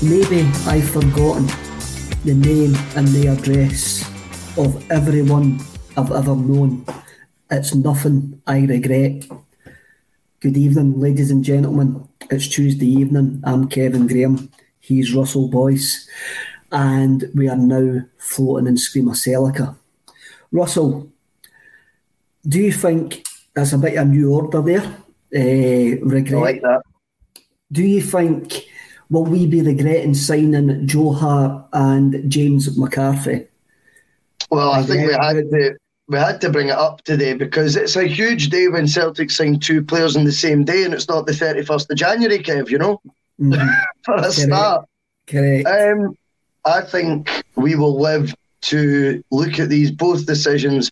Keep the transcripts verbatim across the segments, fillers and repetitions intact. Maybe I've forgotten the name and the address of everyone I've ever known. It's nothing I regret. Good evening, ladies and gentlemen. It's Tuesday evening. I'm Kevin Graham. He's Russell Boyce. And we are now floating in Screamadelica. Russell, do you think that's a bit of a new order there? Uh, regret. I like that. Do you think will we be regretting signing Joe Hart and James McCarthy? Well, I think we had to we had to bring it up today because it's a huge day when Celtic sign two players on the same day, and it's not the thirty-first of January, Kev, you know? Mm-hmm. For a Correct. Start. Correct. Um, I think we will live to look at these both decisions,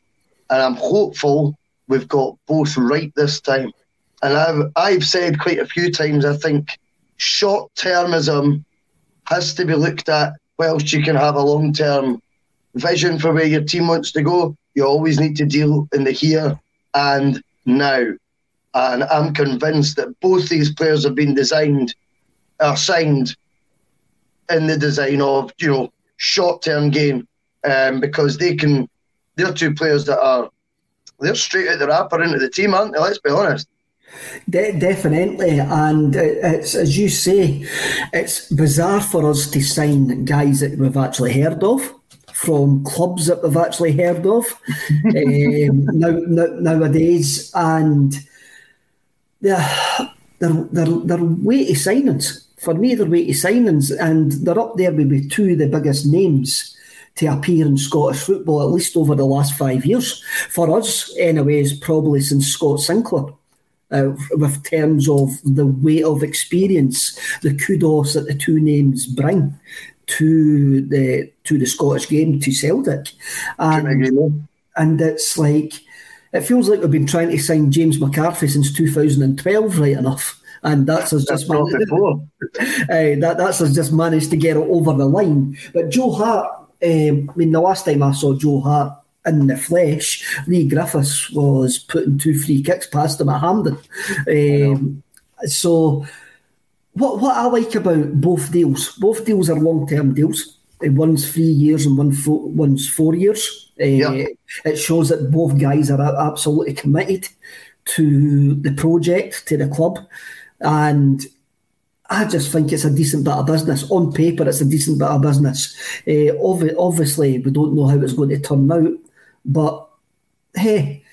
and I'm hopeful we've got both right this time. And I've, I've said quite a few times, I think short-termism has to be looked at whilst you can have a long-term vision for where your team wants to go. You always need to deal in the here and now. And I'm convinced that both these players have been designed, are signed in the design of, you know, short-term gain, um, because they can, they're two players that are, they're straight out the wrapper into the team, aren't they? Let's be honest. De definitely, and it's, as you say, it's bizarre for us to sign guys that we've actually heard of from clubs that we've actually heard of um, now, now, nowadays, and they're, they're, they're, they're weighty signings. For me, they're weighty signings, and they're up there maybe two of the biggest names to appear in Scottish football, at least over the last five years. For us, anyways, probably since Scott Sinclair. Uh, with terms of the weight of experience, the kudos that the two names bring to the to the Scottish game, to Celtic. And, and it's like, it feels like we've been trying to sign James McCarthy since two thousand twelve, right enough. And that's us that's just managed, uh, that, that's us just managed to get it over the line. But Joe Hart, um, I mean, the last time I saw Joe Hart in the flesh, Lee Griffiths was putting two free kicks past him at Hampden. Um, so, what what I like about both deals, both deals are long term deals. One's three years and one fo one's four years. Uh, yeah. It shows that both guys are absolutely committed to the project, to the club, and I just think it's a decent bit of business. On paper, it's a decent bit of business. Uh, obvi obviously, we don't know how it's going to turn out, but hey,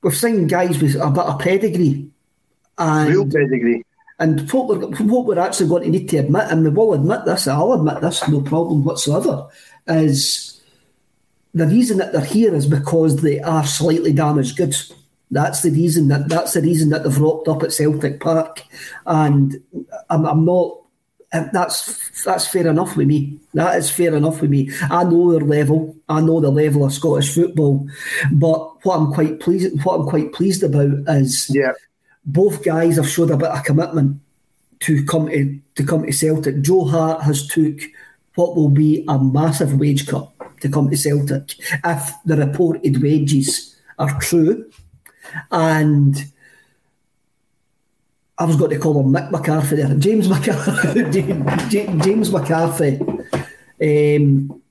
we've signed guys with a bit of pedigree. And, real pedigree. And what we're, what we're actually going to need to admit, and we will admit this, I'll admit this, no problem whatsoever, is the reason that they're here is because they are slightly damaged goods. That's the reason that that's the reason that they've rocked up at Celtic Park, and I'm, I'm not. That's that's fair enough with me. That is fair enough with me. I know their level. I know the level of Scottish football, but what I'm quite pleased, what I'm quite pleased about is, yeah, both guys have showed a bit of commitment to come to to come to Celtic. Joe Hart has took what will be a massive wage cut to come to Celtic if the reported wages are true. And I was going to call him Mick McCarthy there. James McCarthy. James McCarthy um,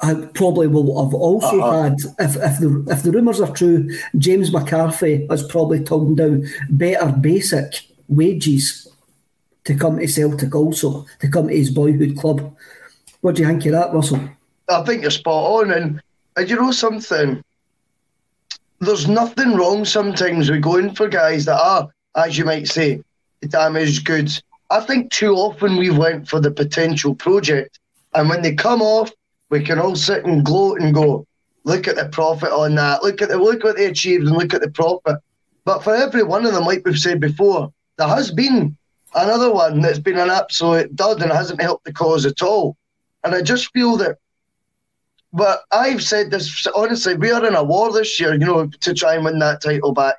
I probably will have also uh-huh. had, if, if the if the rumours are true, James McCarthy has probably toned down better basic wages to come to Celtic also, to come to his boyhood club. What do you think of that, Russell? I think you're spot on. And, and you know something? There's nothing wrong sometimes with going for guys that are, as you might say, damaged goods. I think too often we went for the potential project, and when they come off, we can all sit and gloat and go, look at the profit on that, look at the look what they achieved and look at the profit. But for every one of them, like we've said before, there has been another one that's been an absolute dud and hasn't helped the cause at all. And I just feel that, but I've said this, honestly, we are in a war this year, you know, to try and win that title back.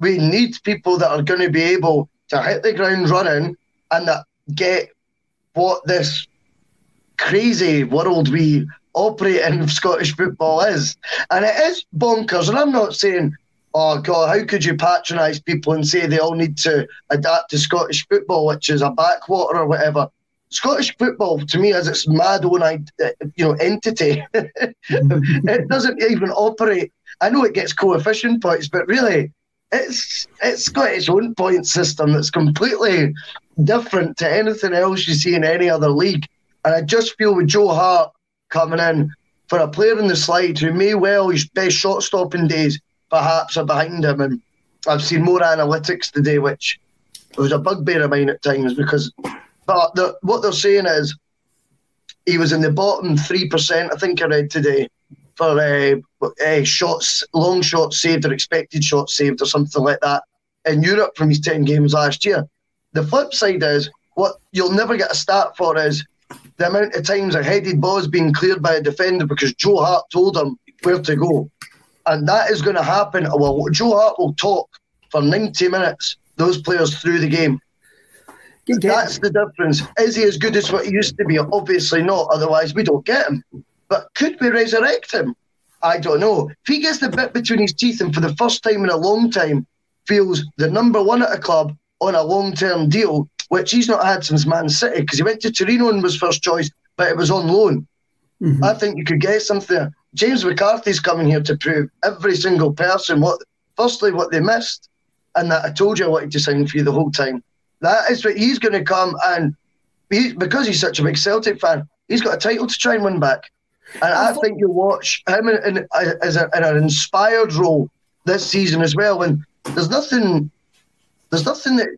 We need people that are going to be able to hit the ground running and that get what this crazy world we operate in of Scottish football is. And it is bonkers. And I'm not saying, oh, God, how could you patronise people and say they all need to adapt to Scottish football, which is a backwater or whatever. Scottish football, to me, as its mad own, you know, entity, it doesn't even operate. I know it gets coefficient points, but really, it's it's got its own point system that's completely different to anything else you see in any other league. And I just feel with Joe Hart coming in, for a player in the slide who may well, his best shot-stopping days perhaps are behind him. And I've seen more analytics today, which was a bugbear of mine at times, because but the, what they're saying is he was in the bottom three percent, I think I read today, for uh, uh, shots, long shots saved or expected shots saved or something like that in Europe from his ten games last year. The flip side is, what you'll never get a stat for is the amount of times a headed ball is being cleared by a defender because Joe Hart told him where to go. And that is going to happen. Well, Joe Hart will talk for ninety minutes, those players through the game. That's the difference. Is he as good as what he used to be? Obviously not, otherwise we don't get him. But could we resurrect him? I don't know. If he gets the bit between his teeth and for the first time in a long time feels the number one at a club on a long-term deal, which he's not had since Man City, because he went to Torino and was first choice, but it was on loan. Mm-hmm. I think you could get something there. James McCarthy's coming here to prove every single person, what firstly, what they missed, and that I told you I wanted to sign for you the whole time. That is what he's going to come, and he, because he's such a big Celtic fan, he's got a title to try and win back. And I, I thought- think you'll watch him in, in, as a, in an inspired role this season as well. And there's nothing, there's nothing that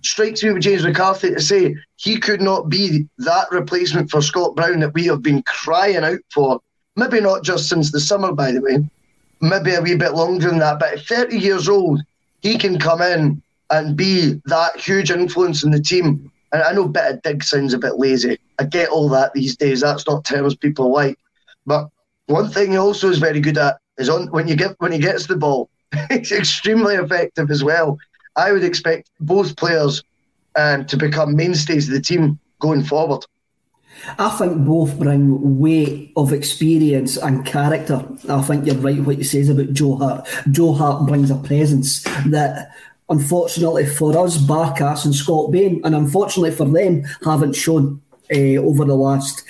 strikes me with James McCarthy to say he could not be that replacement for Scott Brown that we have been crying out for. Maybe not just since the summer, by the way. Maybe a wee bit longer than that. But at thirty years old, he can come in and be that huge influence in the team. And I know a bit of dig sounds a bit lazy. I get all that these days. That's not terms people like. But one thing he also is very good at is on when you get when he gets the ball, he's extremely effective as well. I would expect both players um, to become mainstays of the team going forward. I think both bring weight of experience and character. I think you're right what you say about Joe Hart. Joe Hart brings a presence that, unfortunately for us, Barkas and Scott Bain, and unfortunately for them, haven't shown Uh, over the last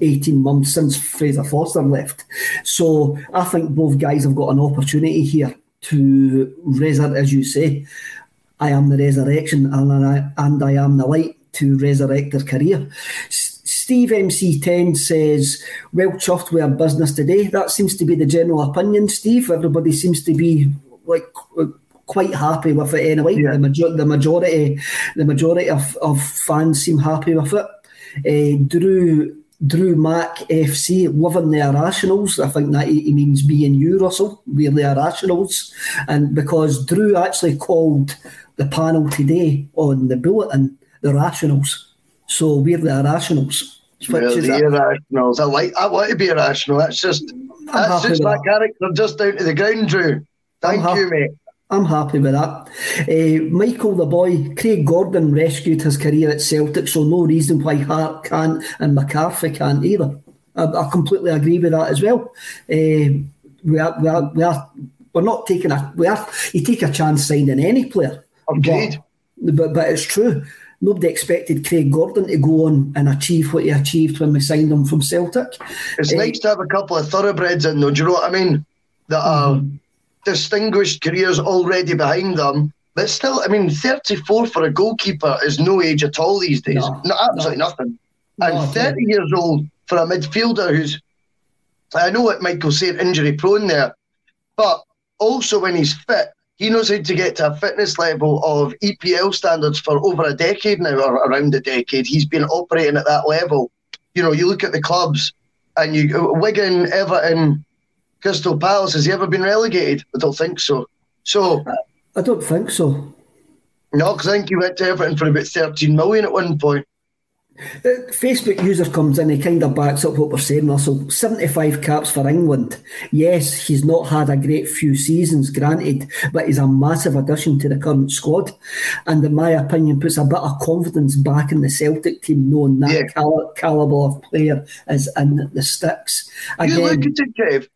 eighteen months since Fraser Forster left. So I think both guys have got an opportunity here to resurrect, as you say, I am the resurrection and I, and I am the light, to resurrect their career. S- Steve M C ten says, well chuffed with our business today. That seems to be the general opinion, Steve. Everybody seems to be like quite happy with it anyway. Yeah. The, major- the majority, the majority of, of fans seem happy with it. Uh, Drew Drew Mac F C, loving the irrationals. I think that he means me and you, Russell. We're the irrationals. And because Drew actually called the panel today on the bulletin the rationals. So we're the irrationals. We're the irrationals. I like I want to be irrational. That's just that's just my that. character just down to the ground, Drew. Thank I'm you, ha- mate. I'm happy with that. Uh, Michael the boy, Craig Gordon rescued his career at Celtic, so no reason why Hart can't and McCarthy can't either. I, I completely agree with that as well. Uh, we are, we are, we are, we're not taking a we are you take a chance signing any player. Agreed. But, but but it's true. Nobody expected Craig Gordon to go on and achieve what he achieved when we signed him from Celtic. It's uh, nice to have a couple of thoroughbreds in, though. Do you know what I mean? That are. Mm-hmm. Distinguished careers already behind them, but still, I mean, thirty-four for a goalkeeper is no age at all these days. No, no absolutely no. nothing. No, and thirty no. years old for a midfielder who's, I know what Michael said, injury prone there, but also when he's fit, he knows how to get to a fitness level of E P L standards for over a decade now, or around a decade. He's been operating at that level. You know, you look at the clubs, and you Wigan, Everton, Crystal Palace, has he ever been relegated? I don't think so. So I don't think so. No, because I think he went to Everton for about thirteen million at one point. The Facebook user comes in, he kind of backs up what we're saying, Russell. seventy-five caps for England. Yes, he's not had a great few seasons, granted, but he's a massive addition to the current squad. And in my opinion, puts a bit of confidence back in the Celtic team, knowing that yeah. cal- calibre of player is in the sticks. Again, you look at it, Kev.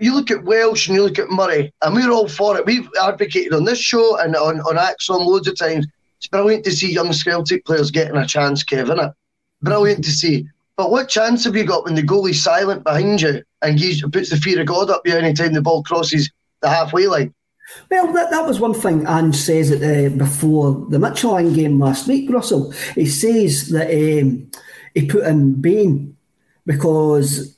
You look at Welsh and you look at Murray, and we're all for it. We've advocated on this show and on, on Axon loads of times. It's brilliant to see young Celtic players getting a chance, Kev, isn't it? brilliant to see. But what chance have you got when the goalie's silent behind you and he puts the fear of God up you any time the ball crosses the halfway line? Well, that, that was one thing Ange says it uh, before the Michelin game last week, Russell. He says that um, he put in Bain because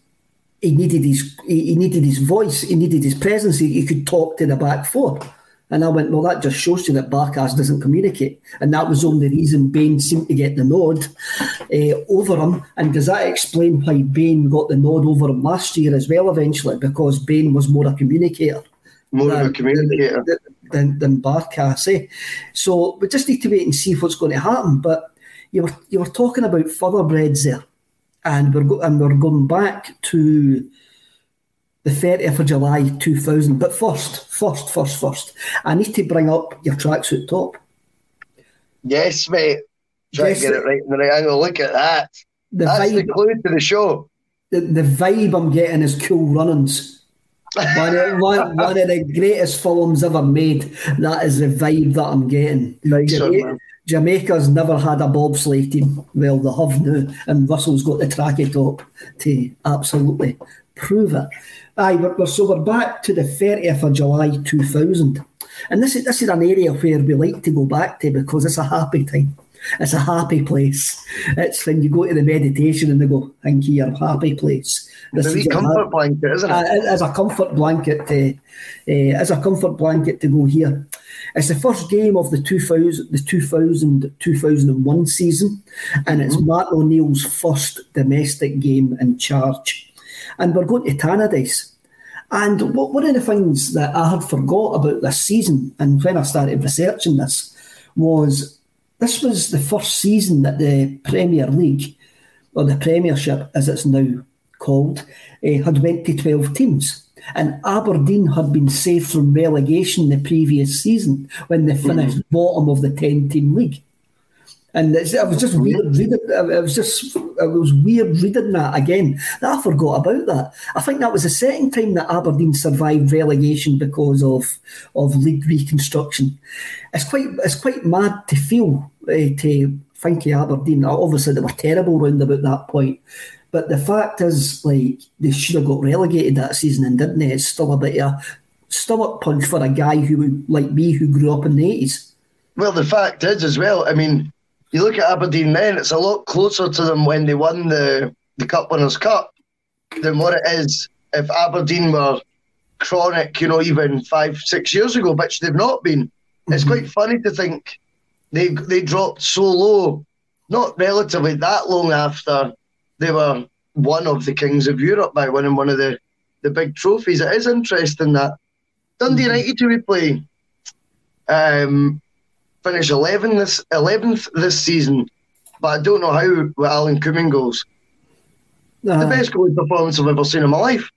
he needed his he, he needed his voice, he needed his presence, he, he could talk to the back four. And I went, well, that just shows you that Barkas doesn't communicate. And that was only the reason Bain seemed to get the nod uh, over him. And does that explain why Bain got the nod over him last year as well eventually? Because Bain was more a communicator. More than, of a communicator. Than, than, than Barkas, eh? So we just need to wait and see what's going to happen. But you were you were talking about thoroughbreds there. And we're, go, and we're going back to the thirtieth of July two thousand. But first, first, first, first, I need to bring up your tracksuit top. Yes, mate. Try yes, to get it right in the right angle. Look at that. The That's vibe, the clue to the show. The, the vibe I'm getting is Cool Runnings. One of, one, one of the greatest films ever made. That is the vibe that I'm getting. Nice Jamaica, one, man. Jamaica's never had a bobsleigh team. Well, they have now. And Russell's got the tracky top to absolutely prove it. Aye, we're, we're, so we're back to the thirtieth of July two thousand. And this is, this is an area where we like to go back to because it's a happy time. It's a happy place. It's when you go to the meditation and they go, thank you, you're a happy place. This it's a comfort blanket, isn't it? It is a comfort blanket. To, uh, it's a comfort blanket to go here. It's the first game of the two thousand, the two thousand, two thousand one season, and it's mm-hmm. Martin O'Neill's first domestic game in charge. And we're going to Tannadice. And what, one of the things that I had forgot about this season, and when I started researching this, was... This was the first season that the Premier League, or the Premiership as it's now called, eh, had went to twelve teams. And Aberdeen had been saved from relegation the previous season when they finished mm-hmm. bottom of the ten-team league. And it was just weird reading. It was just it was weird reading that again. That I forgot about that. I think that was the second time that Aberdeen survived relegation because of of league reconstruction. It's quite it's quite mad to feel uh, to think of Aberdeen. Obviously, they were terrible round about that point. But the fact is, like they should have got relegated that season and didn't they? It's still a bit of a stomach punch for a guy who like me who grew up in the eighties. Well, the fact is as well. I mean. You look at Aberdeen then, it's a lot closer to them when they won the, the Cup Winners' Cup than what it is if Aberdeen were chronic, you know, even five, six years ago, which they've not been. Mm-hmm. It's quite funny to think they they dropped so low, not relatively that long after they were one of the kings of Europe by winning one of the, the big trophies. It is interesting that Dundee United, who we play, um, finish eleven this eleventh this season, but I don't know how with Alan Combe goes. Uh-huh. The best goalie performance I've ever seen in my life.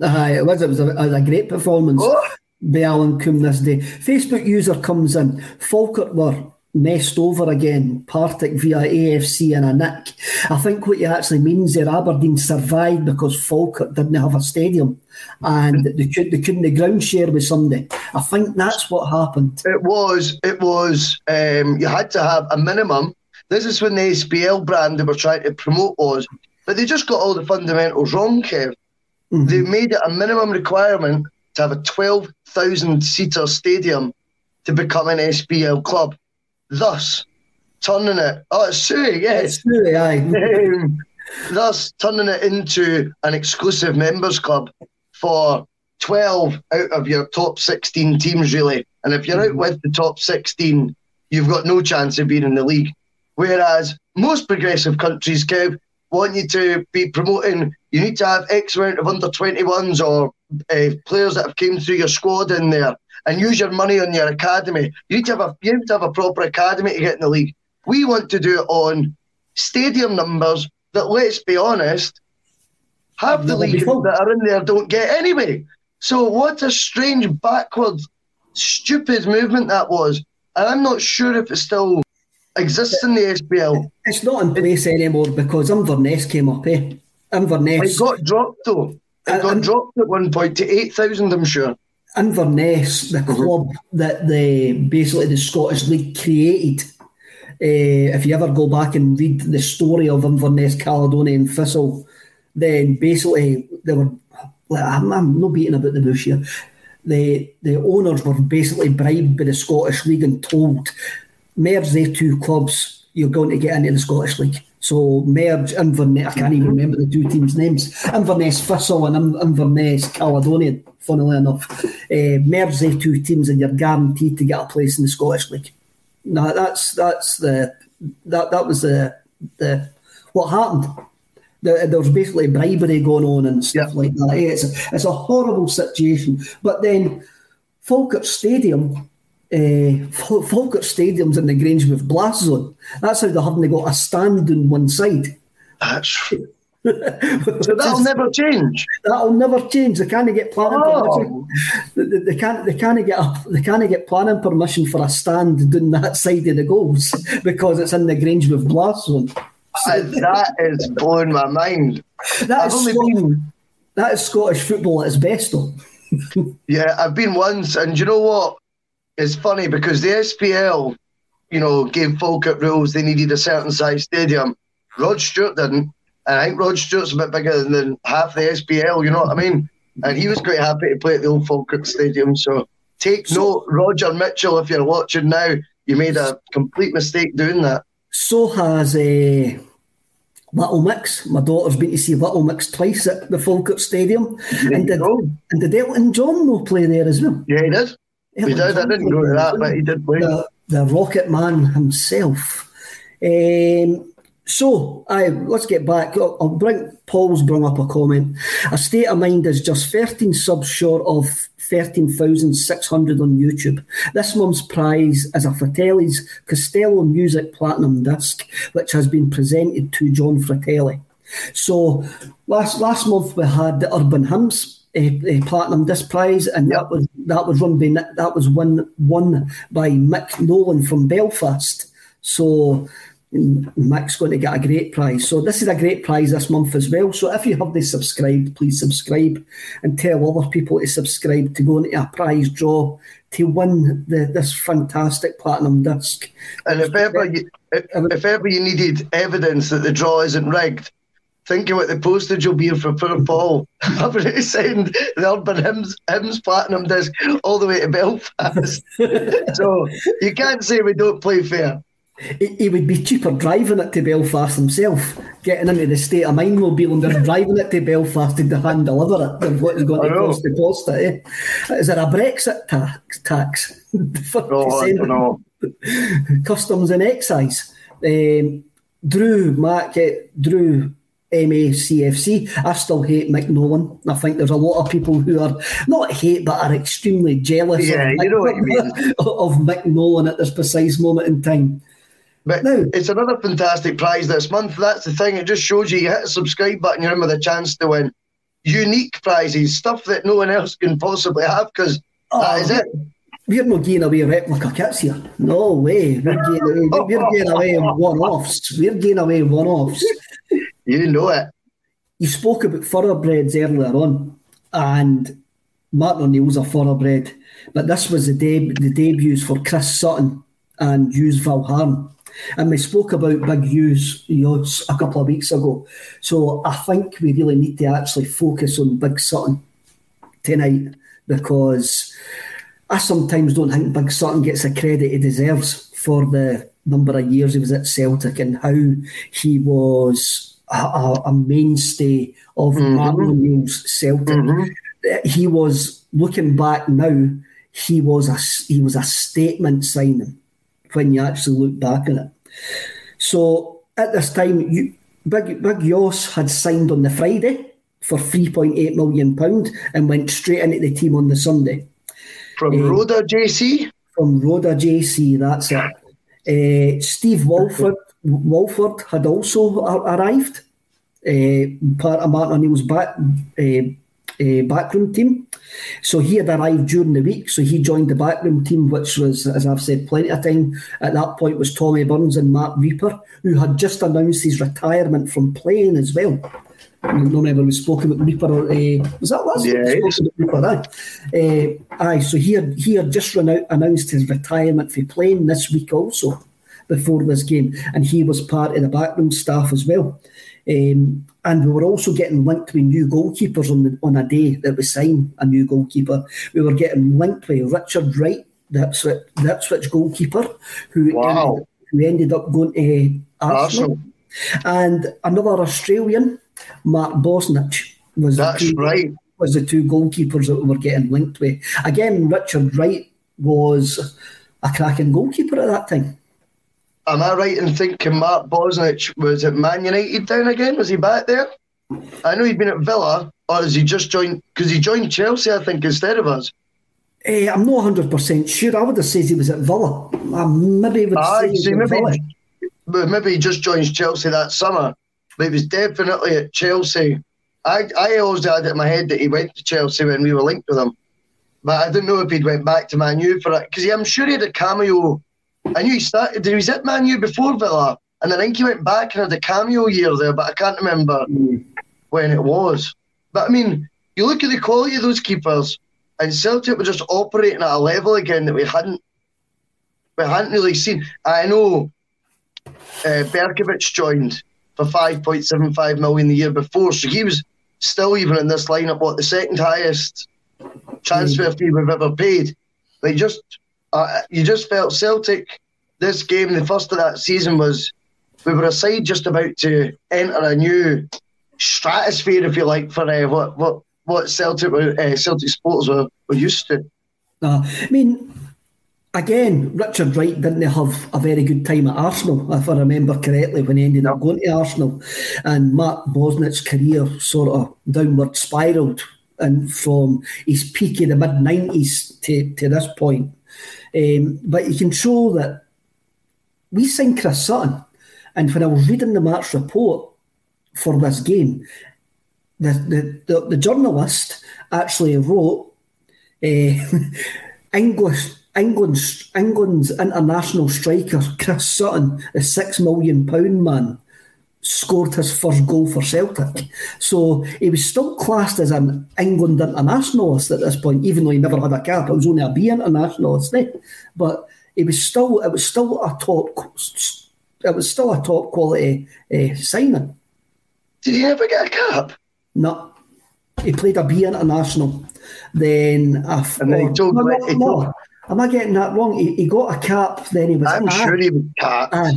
Uh-huh, it was. It was a, it was a great performance oh. by Alan Combe this day. Facebook user comes in. Falkirk were messed over again. Partick via A F C and a nick. I think what he actually means there, Aberdeen survived because Falkirk didn't have a stadium and they, could, they couldn't the ground share with somebody. I think that's what happened. It was, it was, um, you had to have a minimum. This is when the S P L brand they were trying to promote was, but they just got all the fundamentals wrong, Kev. Mm-hmm. They made it a minimum requirement to have a twelve thousand seater stadium to become an S P L club. Thus, turning it... Oh, it's Suey, yes. It's Suey, aye. um, thus, turning it into an exclusive members club for twelve out of your top sixteen teams, really. And if you're mm-hmm. out with the top sixteen, you've got no chance of being in the league. Whereas most progressive countries, Kev, want you to be promoting... You need to have X amount of under twenty-ones or uh, players that have came through your squad in there. And use your money on your academy. You need to have a you need to have a proper academy to get in the league. We want to do it on stadium numbers that, let's be honest, half the league that are in there don't get anyway. So what a strange, backward, stupid movement that was. And I'm not sure if it still exists in the S P L. It's not in place anymore because Inverness came up, eh? Inverness. It got dropped though. It uh, got um, dropped at one point to eight thousand, I'm sure. Inverness, the club that the basically the Scottish League created, Uh, if you ever go back and read the story of Inverness Caledonian Thistle, then basically they were, I'm, I'm not beating about the bush here, the, the owners were basically bribed by the Scottish League and told, merge the two clubs, you're going to get into the Scottish League. So merge Inverness, I can't even remember the two teams' names, Inverness Thistle and Inverness Caledonian, funnily enough. Uh, merge the two teams and you're guaranteed to get a place in the Scottish League. No, that's that's the that that was the the what happened. There, there was basically bribery going on and stuff like that. It's a, it's a horrible situation. But then Falkirk Stadium, uh, Falkirk Stadium's in the Grange with blast zone. That's how they haven't got a stand on one side. That's true. So that'll is, never change. That'll never change. They can't get planning oh. permission. They, they can't. They can't get. A, they can't get planning permission for a stand down that side of the goals because it's in the Grange with blast zone. So, that is blowing my mind. That is, Scottish, been... that is Scottish football at its best, though. Yeah, I've been once, and you know what? It's funny because the S P L, you know, gave Falkirk rules. They needed a certain size stadium. Rod Stewart didn't. And I think Rod Stewart's a bit bigger than half the S P L, you know what I mean? And he was quite happy to play at the old Falkirk Stadium. So take so, note, Roger Mitchell, if you're watching now, you made a complete mistake doing that. So has uh, Little Mix. My daughter's been to see Little Mix twice at the Falkirk Stadium. And did, and did Elton John not play there as well? Yeah, he did. Elton he did. John I didn't go to that, but he did play. The, the Rocket Man himself. Um... So, aye, let's get back. I'll bring Paul's brung up a comment. A State of Mind is just thirteen subs short of thirteen thousand six hundred on YouTube. This month's prize is a Fratelli's Costello Music Platinum Disc, which has been presented to John Fratelli. So, last last month we had the Urban Hymns a, a Platinum Disc prize, and that was that was run by that was won won by Mick Nolan from Belfast. So. Mick's going to get a great prize. So this is a great prize this month as well. So if you haven't subscribed, please subscribe and tell other people to subscribe to go into a prize draw to win the, this fantastic platinum disc. And if ever, you, if, if ever you needed evidence that the draw isn't rigged, think about the postage you'll be for poor Paul. I've already signed the Urban Hymns, Hymns Platinum Disc all the way to Belfast. So you can't say we don't play fair. It, it would be cheaper driving it to Belfast himself. Getting into the State of Mind mobile and they're driving it to Belfast to hand deliver it than what it's going to cost to post it. Eh? Is there a Brexit ta tax? Oh, I don't know. Customs and excise. Um, Drew Mac, uh, Drew M A C F C. I still hate Mick Nolan. I think there's a lot of people who are not hate but are extremely jealous yeah, of, you Mick, know what you mean. of Mick Nolan at this precise moment in time. But no. It's another fantastic prize this month. That's the thing. It just shows you, you hit a subscribe button, you're in with a chance to win unique prizes, stuff that no one else can possibly have, because oh, that is it. We're not giving away replica kits here. No way. We're giving away, we're giving away one-offs. We're giving away one-offs. You know it. You spoke about thoroughbreds earlier on, and Martin O'Neill's a thoroughbred, but this was the, deb the debuts for Chris Sutton and Hughes Valharn. And we spoke about big U's yachts a couple of weeks ago. So I think we really need to actually focus on Big Sutton tonight, because I sometimes don't think Big Sutton gets the credit he deserves for the number of years he was at Celtic and how he was a, a, a mainstay of mm-hmm. Martin O'Neill's Celtic. Mm-hmm. He was, looking back now, he was a, he was a statement signing when you actually look back at it. So at this time, you, Big, Big Yoss had signed on the Friday for three point eight million pounds and went straight into the team on the Sunday. From uh, Roda J C? From Roda J C, that's yeah. it. Uh, Steve Walford, Walford had also arrived, uh, part of Martin O'Neill's back, uh, uh, backroom team. So he had arrived during the week, so he joined the backroom team, which was, as I've said plenty of time, at that point was Tommy Burns and Mark Reaper, who had just announced his retirement from playing as well. I don't remember we spoke about Reaper. Uh, was that last yeah, week? We spoke about Reaper, aye. Uh, aye, so he had, he had just announced his retirement for playing this week also. before this game, and he was part of the backroom staff as well. Um, and we were also getting linked with new goalkeepers on the, on a day that we signed a new goalkeeper. We were getting linked with Richard Wright, the Ipswich, the Ipswich goalkeeper, who, wow. ended, who ended up going to Arsenal. Arsenal. And another Australian, Mark Bosnich, was That's the two, right. was the two goalkeepers that we were getting linked with. Again, Richard Wright was a cracking goalkeeper at that time. Am I right in thinking Mark Bosnich was at Man United then again? Was he back there? I know he'd been at Villa, or has he just joined? Because he joined Chelsea, I think, instead of us. Uh, I'm not one hundred percent sure. I would have said he was at Villa. I maybe would ah, say he was at Villa. But maybe he just joined Chelsea that summer. But he was definitely at Chelsea. I I always had it in my head that he went to Chelsea when we were linked with him. But I didn't know if he'd went back to Man U for it. Because I'm sure he had a cameo. I knew he started. He was at Man U before Villa. And I think he went back and had a cameo year there. But I can't remember mm. when it was. But, I mean, you look at the quality of those keepers. And Celtic were just operating at a level again that we hadn't, we hadn't really seen. I know... Uh, Berkovic joined for five point seven five million the year before, so he was still even in this lineup what the second highest transfer fee we've ever paid. They just uh, you just felt Celtic this game, the first of that season, was we were a side just about to enter a new stratosphere, if you like, for uh, what what what Celtic uh, Celtic supporters were, were used to. Uh, I mean. Again, Richard Wright didn't have a very good time at Arsenal, if I remember correctly, when he ended up going to Arsenal. And Mark Bosnich's career sort of downward spiralled, and from his peak in the mid nineties to, to this point. Um, but you can show that we signed Chris Sutton, and when I was reading the match report for this game, the, the, the, the journalist actually wrote uh, English... England's, England's international striker, Chris Sutton, the six million pound man, scored his first goal for Celtic. So he was still classed as an England internationalist at this point, even though he never had a cap. It was only a B internationalist then. But it was still, it was still a top, it was still a top quality uh, signing. Did he ever get a cap? No. He played a B international. Then a and then he told no, no, no, no. Am I getting that wrong? He, he got a cap, then he was I'm asked. sure he was capped. Uh,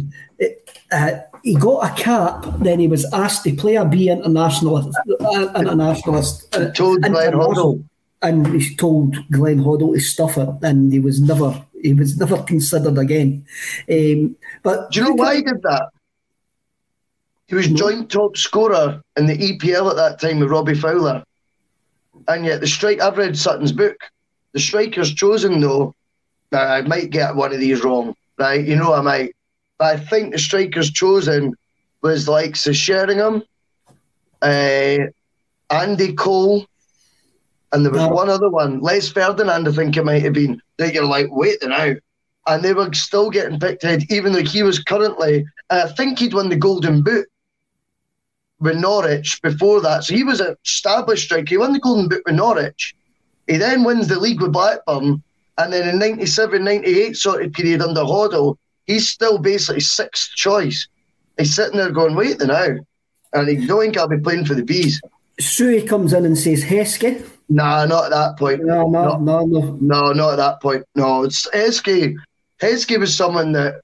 uh, he got a cap, then he was asked to play a B internationalist. Uh, internationalist uh, told Glenn Hoddle. And he told Glenn Hoddle to stuff it, and he was never he was never considered again. Um, but do you know why he did that? He was joint top scorer in the E P L at that time with Robbie Fowler. And yet the strike, I've read Sutton's book. The strikers chosen, though, now I might get one of these wrong, right? You know I might. But I think the strikers chosen was like Sir Sheringham, uh, Andy Cole, and there was no. one other one, Les Ferdinand, I think it might have been, that you're like, wait now. And they were still getting picked ahead, even though he was currently, and I think he'd won the Golden Boot with Norwich before that. So he was an established striker. He won the Golden Boot with Norwich. He then wins the league with Blackburn, and then in ninety-seven ninety-eight sort of period under Hoddle, he's still basically sixth choice. He's sitting there going, wait the now. And he don't think I'll be playing for the Bees. Sue comes in and says, Heskey? Nah, not at that point. No, no, not, no, no. No, not at that point. No, it's Heskey. Heskey was someone that...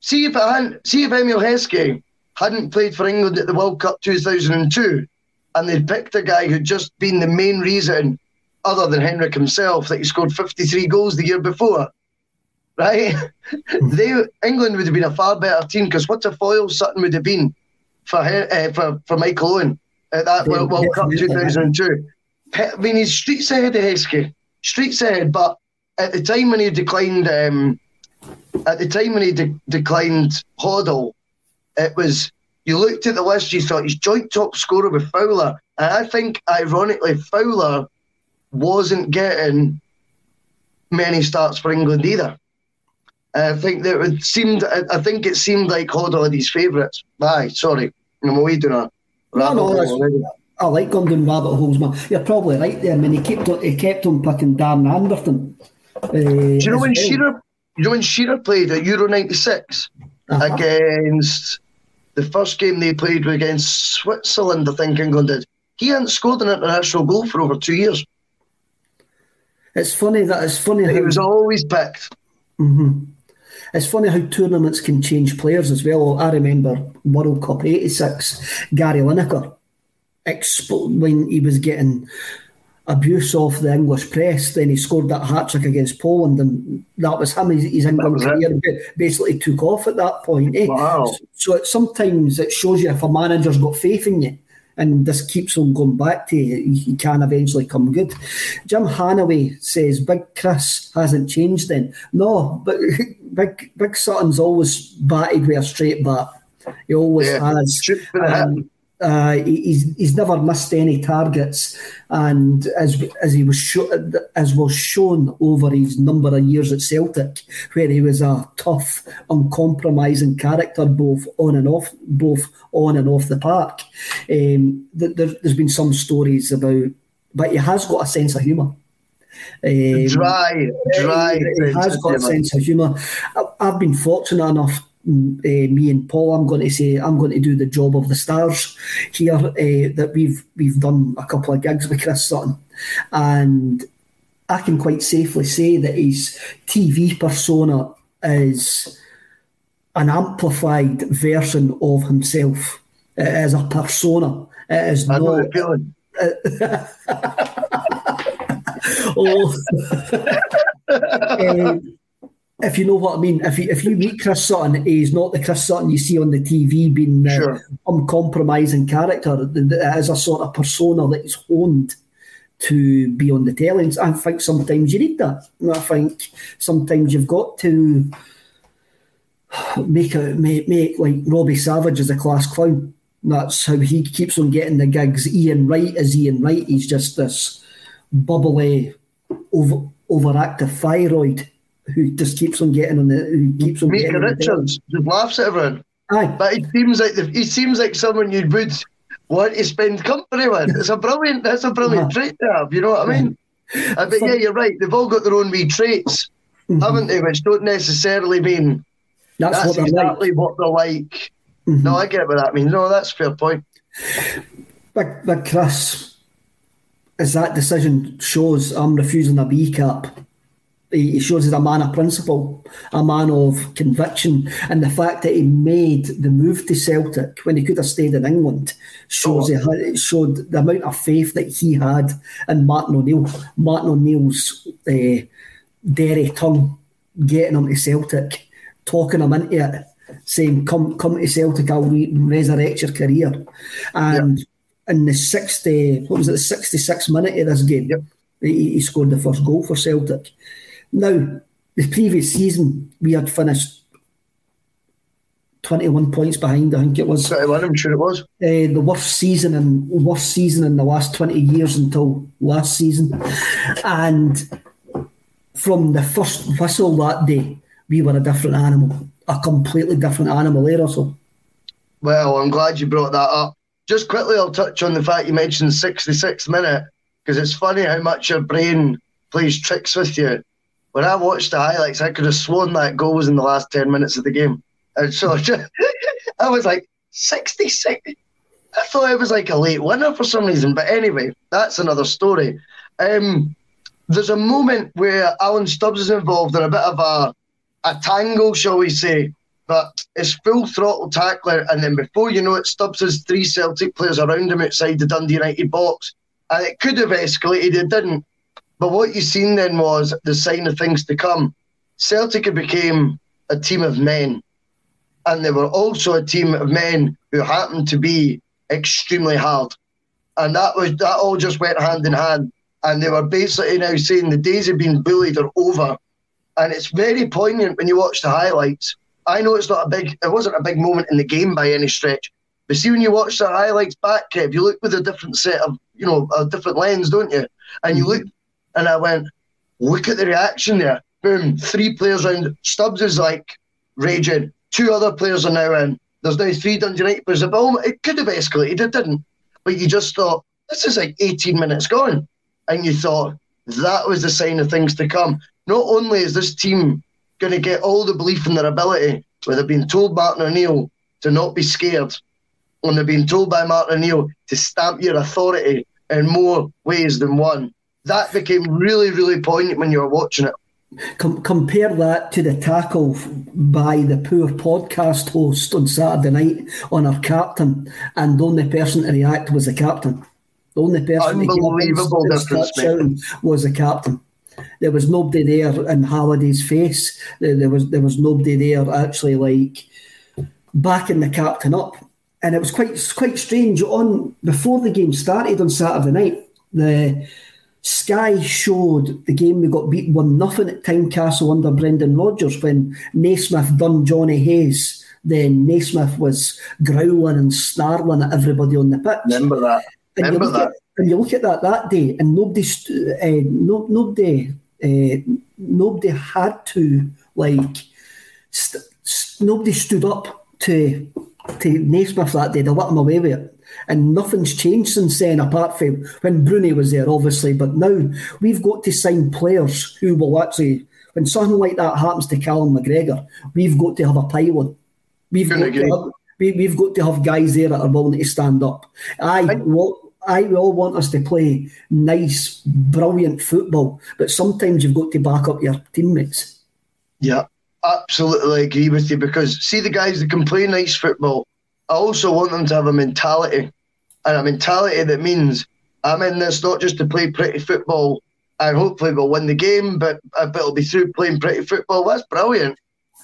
See if, I hadn't, see if Emil Heskey hadn't played for England at the World Cup two thousand two, and they'd picked a guy who'd just been the main reason... other than Henrik himself, that he scored fifty-three goals the year before, right? they, England would have been a far better team, because what a foil Sutton would have been for uh, for, for Michael Owen at that World, World Cup two thousand two. I mean, he's streets ahead of Heskey, streets ahead, but at the time when he declined, um, at the time when he de declined Hoddle, it was, you looked at the list, you thought, he's joint top scorer with Fowler, and I think, ironically, Fowler wasn't getting many starts for England either. I think that it seemed. I think it seemed like Hoddle had his favourites. Aye, sorry, I'm away doing a rabbit no, no, hole. I like going down rabbit holes, man. You're probably right there. I mean, he kept on, he kept on picking Darren Anderton. Uh, Do you know when well. Shearer? You know when Shearer played at Euro ninety-six? uh-huh. against the first game they played was against Switzerland, I think England did. He hadn't scored an international goal for over two years. It's funny that it's funny. How, he was always picked. Mm-hmm. It's funny how tournaments can change players as well. I remember World Cup eighty-six, Gary Lineker, expo- when he was getting abuse off the English press, then he scored that hat-trick against Poland, and that was him. His, his England career basically took off at that point. Eh? Wow. So, so it, sometimes it shows you if a manager's got faith in you, and this keeps on going back to you, you can eventually come good. Jim Hanaway says, Big Chris hasn't changed then. No, but Big Big Sutton's always batted with a straight bat. He always yeah, has. Um, uh, he's he's never missed any targets, and as as he was sho- as was shown over his number of years at Celtic, where he was a tough, uncompromising character both on and off, both on and off the park. Um, there, there's been some stories about, but he has got a sense of humour. Um, dry, dry. He has got a sense of humour. I've been fortunate enough. Uh, me and Paul, I'm going to say, I'm going to do the job of the stars here. Uh, that we've we've done a couple of gigs with Chris Sutton, and I can quite safely say that his T V persona is an amplified version of himself. It is a persona. It is I not. oh. um, If you know what I mean, if you, if you meet Chris Sutton, he's not the Chris Sutton you see on the T V being uh, sure. uncompromising character. It is a sort of persona that is honed to be on the telly. I think sometimes you need that. I think sometimes you've got to make, a, make, make like Robbie Savage is a class clown. That's how he keeps on getting the gigs. Ian Wright is Ian Wright. He's just this bubbly, over, overactive thyroid who just keeps on getting on the who keeps on Mick getting Richards on the laughs at everyone. Aye. But he seems like the, he seems like someone you would want to spend company with. It's a brilliant that's a brilliant yeah. trait to have, you know what I mean? Yeah. Uh, but so, yeah, you're right, they've all got their own wee traits, mm-hmm. haven't they? Which don't necessarily mean that's, that's what exactly like. what they're like. Mm-hmm. No, I get what that means. No, that's a fair point. But but Chris, as that decision shows, I'm refusing a B cap. He shows he's a man of principle, a man of conviction, and the fact that he made the move to Celtic when he could have stayed in England shows oh. he had, showed the amount of faith that he had in Martin O'Neill. Martin O'Neill's uh, dairy tongue, getting him to Celtic, talking him into it, saying, come come to Celtic, I'll re- resurrect your career. And yep. in the sixty, what was it, the sixty-sixth minute of this game, yep. he, he scored the first goal for Celtic. Now, the previous season, we had finished twenty-one points behind, I think it was. twenty-one, I'm sure it was. Uh, the worst season in, worst season in the last twenty years until last season. And from the first whistle that day, we were a different animal, a completely different animal, eh, Russell? Well, I'm glad you brought that up. Just quickly, I'll touch on the fact you mentioned sixty-sixth minute, because it's funny how much your brain plays tricks with you. When I watched the highlights, I could have sworn that goal was in the last ten minutes of the game. And so just, I was like, sixty-six? I thought it was like a late winner for some reason. But anyway, that's another story. Um, there's a moment where Alan Stubbs is involved in a bit of a, a tango, shall we say. But it's full throttle tackler. And then before you know it, Stubbs has three Celtic players around him outside the Dundee United box. And it could have escalated. It didn't. But what you seen then was the sign of things to come. Celtic had became a team of men, and they were also a team of men who happened to be extremely hard, and that was that all just went hand in hand. And they were basically now saying the days of being bullied are over, and it's very poignant when you watch the highlights. I know it's not a big, it wasn't a big moment in the game by any stretch, but see when you watch the highlights back, Kev, you look with a different set of, you know, a different lens, don't you? And you look. And I went, look at the reaction there. Boom, three players round. Stubbs is like raging. Two other players are now in. There's now three Dundee United players. It could have escalated, it didn't. But you just thought, this is like eighteen minutes gone. And you thought, that was the sign of things to come. Not only is this team going to get all the belief in their ability, where they've been told Martin O'Neill to not be scared, and they've been told by Martin O'Neill to stamp your authority in more ways than one. That became really, really poignant when you were watching it. Com compare that to the tackle by the poor podcast host on Saturday night on our captain, and the only person to react was the captain. The only person Unbelievable that difference, shouting was the captain. There was nobody there in Halliday's face. There, there was there was nobody there actually like backing the captain up, and it was quite quite strange. On before the game started on Saturday night, the Sky showed the game we got beat one nothing at Tynecastle under Brendan Rodgers when Naismith done Johnny Hayes. Then Naismith was growling and snarling at everybody on the pitch. Remember that. And Remember that. At, and you look at that that day, and nobody, uh, no, nobody, uh, nobody had to like, st st nobody stood up to to Naismith that day. They let him away with it. And nothing's changed since then, apart from when Bruni was there, obviously. But now we've got to sign players who will actually, when something like that happens to Callum McGregor, we've got to have a pylon. We've got to have, we, we've got to have guys there that are willing to stand up. I, I what. I we all want us to play nice, brilliant football, but sometimes you've got to back up your teammates. Yeah, absolutely agree with you, because see the guys that can play nice football, I also want them to have a mentality, and a mentality that means I'm in this not just to play pretty football and hopefully we'll win the game, but, but it'll be through playing pretty football. That's brilliant.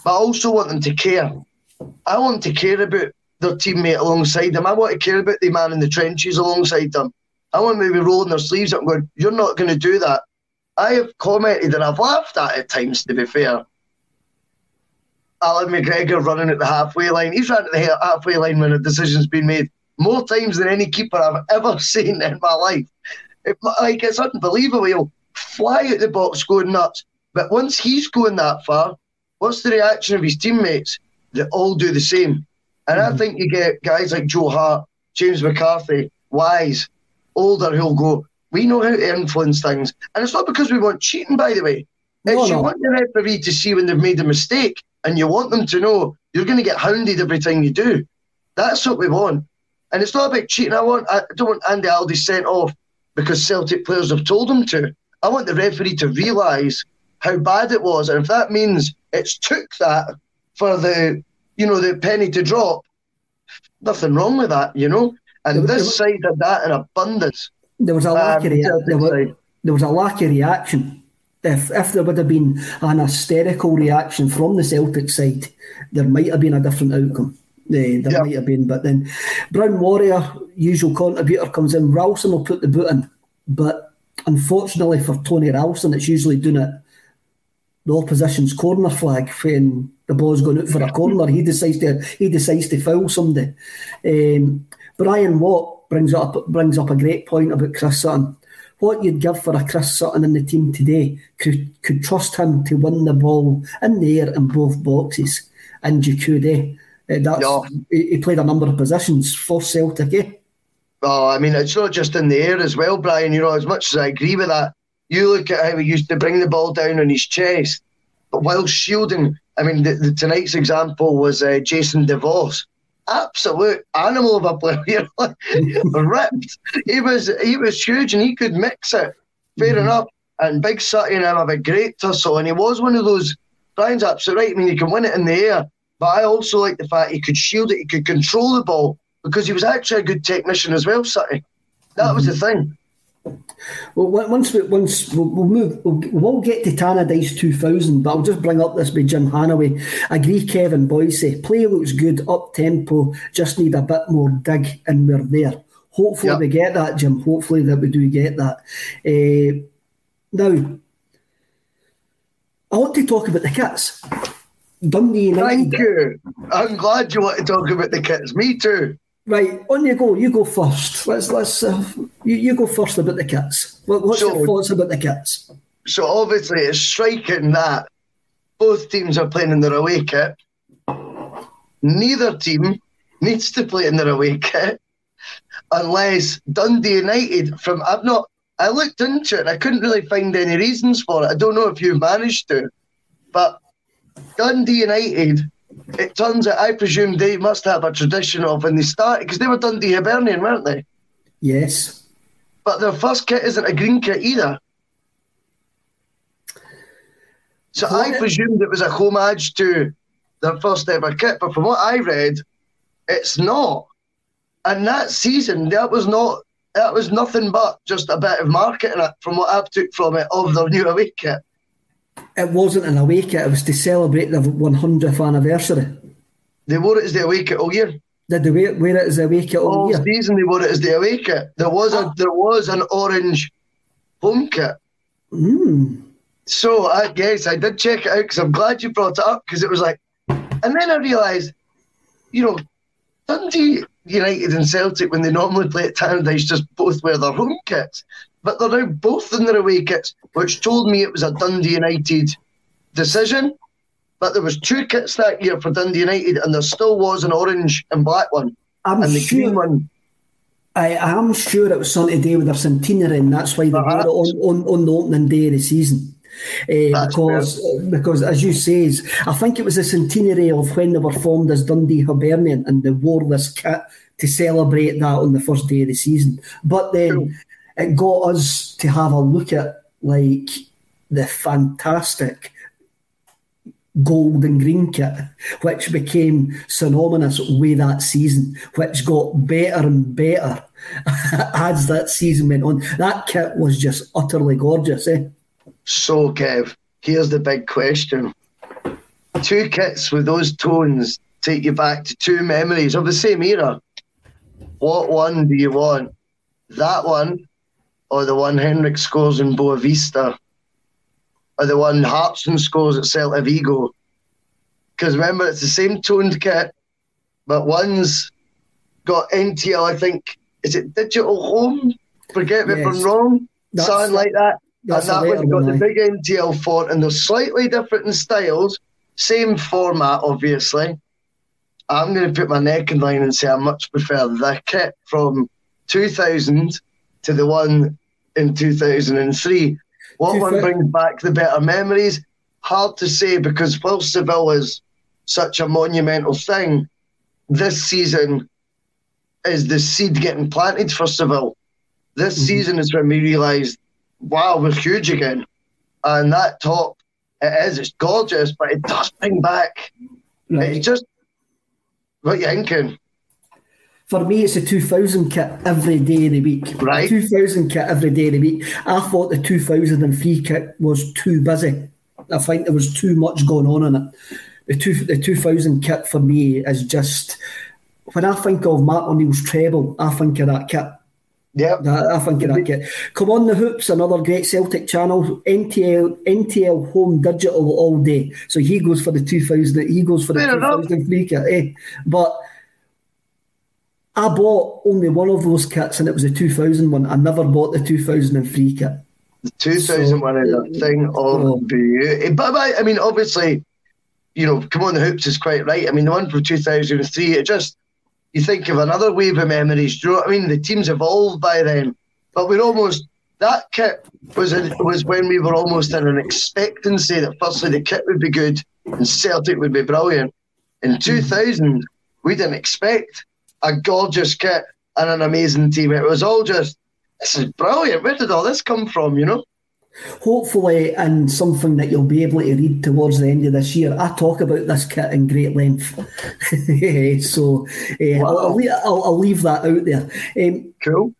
But I also want them to care. I want to care about their teammate alongside them. I want to care about the man in the trenches alongside them. I want them to be rolling their sleeves up and going, you're not going to do that. I have commented and I've laughed at it at times, to be fair. Alan McGregor running at the halfway line. He's run at the halfway line when a decision's been made more times than any keeper I've ever seen in my life. It, like, it's unbelievable. He'll fly out the box going nuts. But once he's going that far, what's the reaction of his teammates? They all do the same. And I think you get guys like Joe Hart, James McCarthy, wise, older, who'll go, we know how to influence things. And it's not because we want cheating, by the way. It's no, you no. want the referee to see when they've made a mistake, and you want them to know you're going to get hounded every time you do. That's what we want. And it's not about cheating. I want. I don't want Andy Aldi sent off because Celtic players have told him to. I want the referee to realise how bad it was. And if that means it's took that for the... you know, the penny to drop, nothing wrong with that, you know. And there, this there was, side of that in abundance. There was a lack um, of reaction. There, was, there was a lack of reaction. If, if there would have been an hysterical reaction from the Celtic side, there might have been a different outcome. There, there yeah. might have been. But then Brown Warrior, usual contributor, comes in. Ralston will put the boot in. But unfortunately for Tony Ralston, it's usually doing it the opposition's corner flag when the ball's going out for a corner. He decides to he decides to foul somebody. Um, Brian Watt brings up brings up a great point about Chris Sutton. What you'd give for a Chris Sutton in the team today could could trust him to win the ball in the air in both boxes. And you could, eh? That's, yeah. he, he played a number of positions for Celtic. Eh? Oh, I mean, it's not just in the air as well, Brian. You know, as much as I agree with that. You look at how he used to bring the ball down on his chest, but while shielding. I mean, the, the, tonight's example was uh, Jason DeVos, absolute animal of a player, ripped. He was he was huge and he could mix it, fair mm-hmm. enough. And Big Sutty and him have a great tussle, and he was one of those. Brian's absolutely right. I mean, he can win it in the air, but I also like the fact he could shield it, he could control the ball because he was actually a good technician as well, Sutty. That mm-hmm. was the thing. Well, once we once we'll, we'll move, we'll, we'll get to Tannadice two thousand, but I'll just bring up this by Jim Hannaway. Agree, Kevin Boyce. Play looks good, up tempo, just need a bit more dig, and we're there. Hopefully, yep. we get that, Jim. Hopefully, that we do get that. Uh, now, I want to talk about the kits. Dundee United. Thank you. I'm glad you want to talk about the kits. Me too. Right, on you go. You go first. Let's let's uh, you you go first about the kits. What, what's so, your thoughts about the kits? So obviously, it's striking that both teams are playing in their away kit. Neither team needs to play in their away kit, unless Dundee United. From I've not. I looked into it and I couldn't really find any reasons for it. I don't know if you managed to, but Dundee United it turns out, I presume they must have a tradition of when they started, because they were Dundee Hibernian, weren't they? Yes. But their first kit isn't a green kit either. So what? I presumed it was a homage to their first ever kit, but from what I read, it's not. And that season, that was not, that was nothing but just a bit of marketing from what I took from it of their new away kit. It wasn't an away kit, it was to celebrate the one hundredth anniversary. They wore it as the away kit all year. Did they wear, wear it as the away kit all, all year? All season they wore it as the away kit. There was, ah. a, there was an orange home kit. Mm. So, I guess I did check it out, because I'm glad you brought it up, because it was like... And then I realised, you know, Dundee United and Celtic, when they normally play at Tannadice, just both wear their home kits. But they're now both in their away kits, which told me it was a Dundee United decision. But there was two kits that year for Dundee United, and there still was an orange and black one. I'm and the sure, green one. I am sure it was something to do with their centenary, and that's why they wore it on, on, on the opening day of the season. Uh, because, fair. because as you say, I think it was the centenary of when they were formed as Dundee Hibernian, and they wore this kit to celebrate that on the first day of the season. But then... Cool. It got us to have a look at like the fantastic gold and green kit, which became synonymous with that season, which got better and better as that season went on. That kit was just utterly gorgeous, eh? So, Kev, here's the big question. Two kits with those tones take you back to two memories of the same era. What one do you want? That one, or the one Henrik scores in Boa Vista, or the one Hartson scores at Celta Vigo? Because remember, it's the same toned kit, but one's got N T L, I think, is it Digital Home? Forget yes. if I'm wrong. That's, something like that. And that one's got the big N T L font, and they're slightly different in styles. Same format, obviously. I'm going to put my neck in line and say I much prefer the kit from two thousand to the one in two thousand three. What one brings back the better memories? Hard to say, because while Seville is such a monumental thing, this season is the seed getting planted for Seville. This mm-hmm. season is when we realised, wow, we're huge again. And that top, it is, it's gorgeous, but it does bring back. Right. It's just, what you thinking? For me, it's a two thousand kit every day of the week. Right. two thousand kit every day of the week. I thought the two thousand three kit was too busy. I think there was too much going on in it. The, two, the two thousand kit for me is just... When I think of Martin O'Neill's treble, I think of that kit. Yeah. I think of that kit. Come on the Hoops, another great Celtic channel. N T L, N T L Home Digital all day. So he goes for the two thousand. He goes for the two thousand three kit. Eh? But... I bought only one of those kits, and it was a two thousand one. I never bought the two thousand three kit. The two thousand one so, is a thing of oh. beauty. But, but, I mean, obviously, you know, Come On The Hoops is quite right. I mean, the one from two thousand three, it just, you think of another wave of memories. Do you know what I mean? The team's evolved by then. But we're almost, that kit was, a, was when we were almost in an expectancy that firstly the kit would be good and Celtic would be brilliant. In two thousand, we didn't expect a gorgeous kit and an amazing team. It was all just, this is brilliant. Where did all this come from, you know? Hopefully, and something that you'll be able to read towards the end of this year, I talk about this kit in great length. so uh, wow. I'll, I'll, I'll, I'll leave that out there. Um, cool.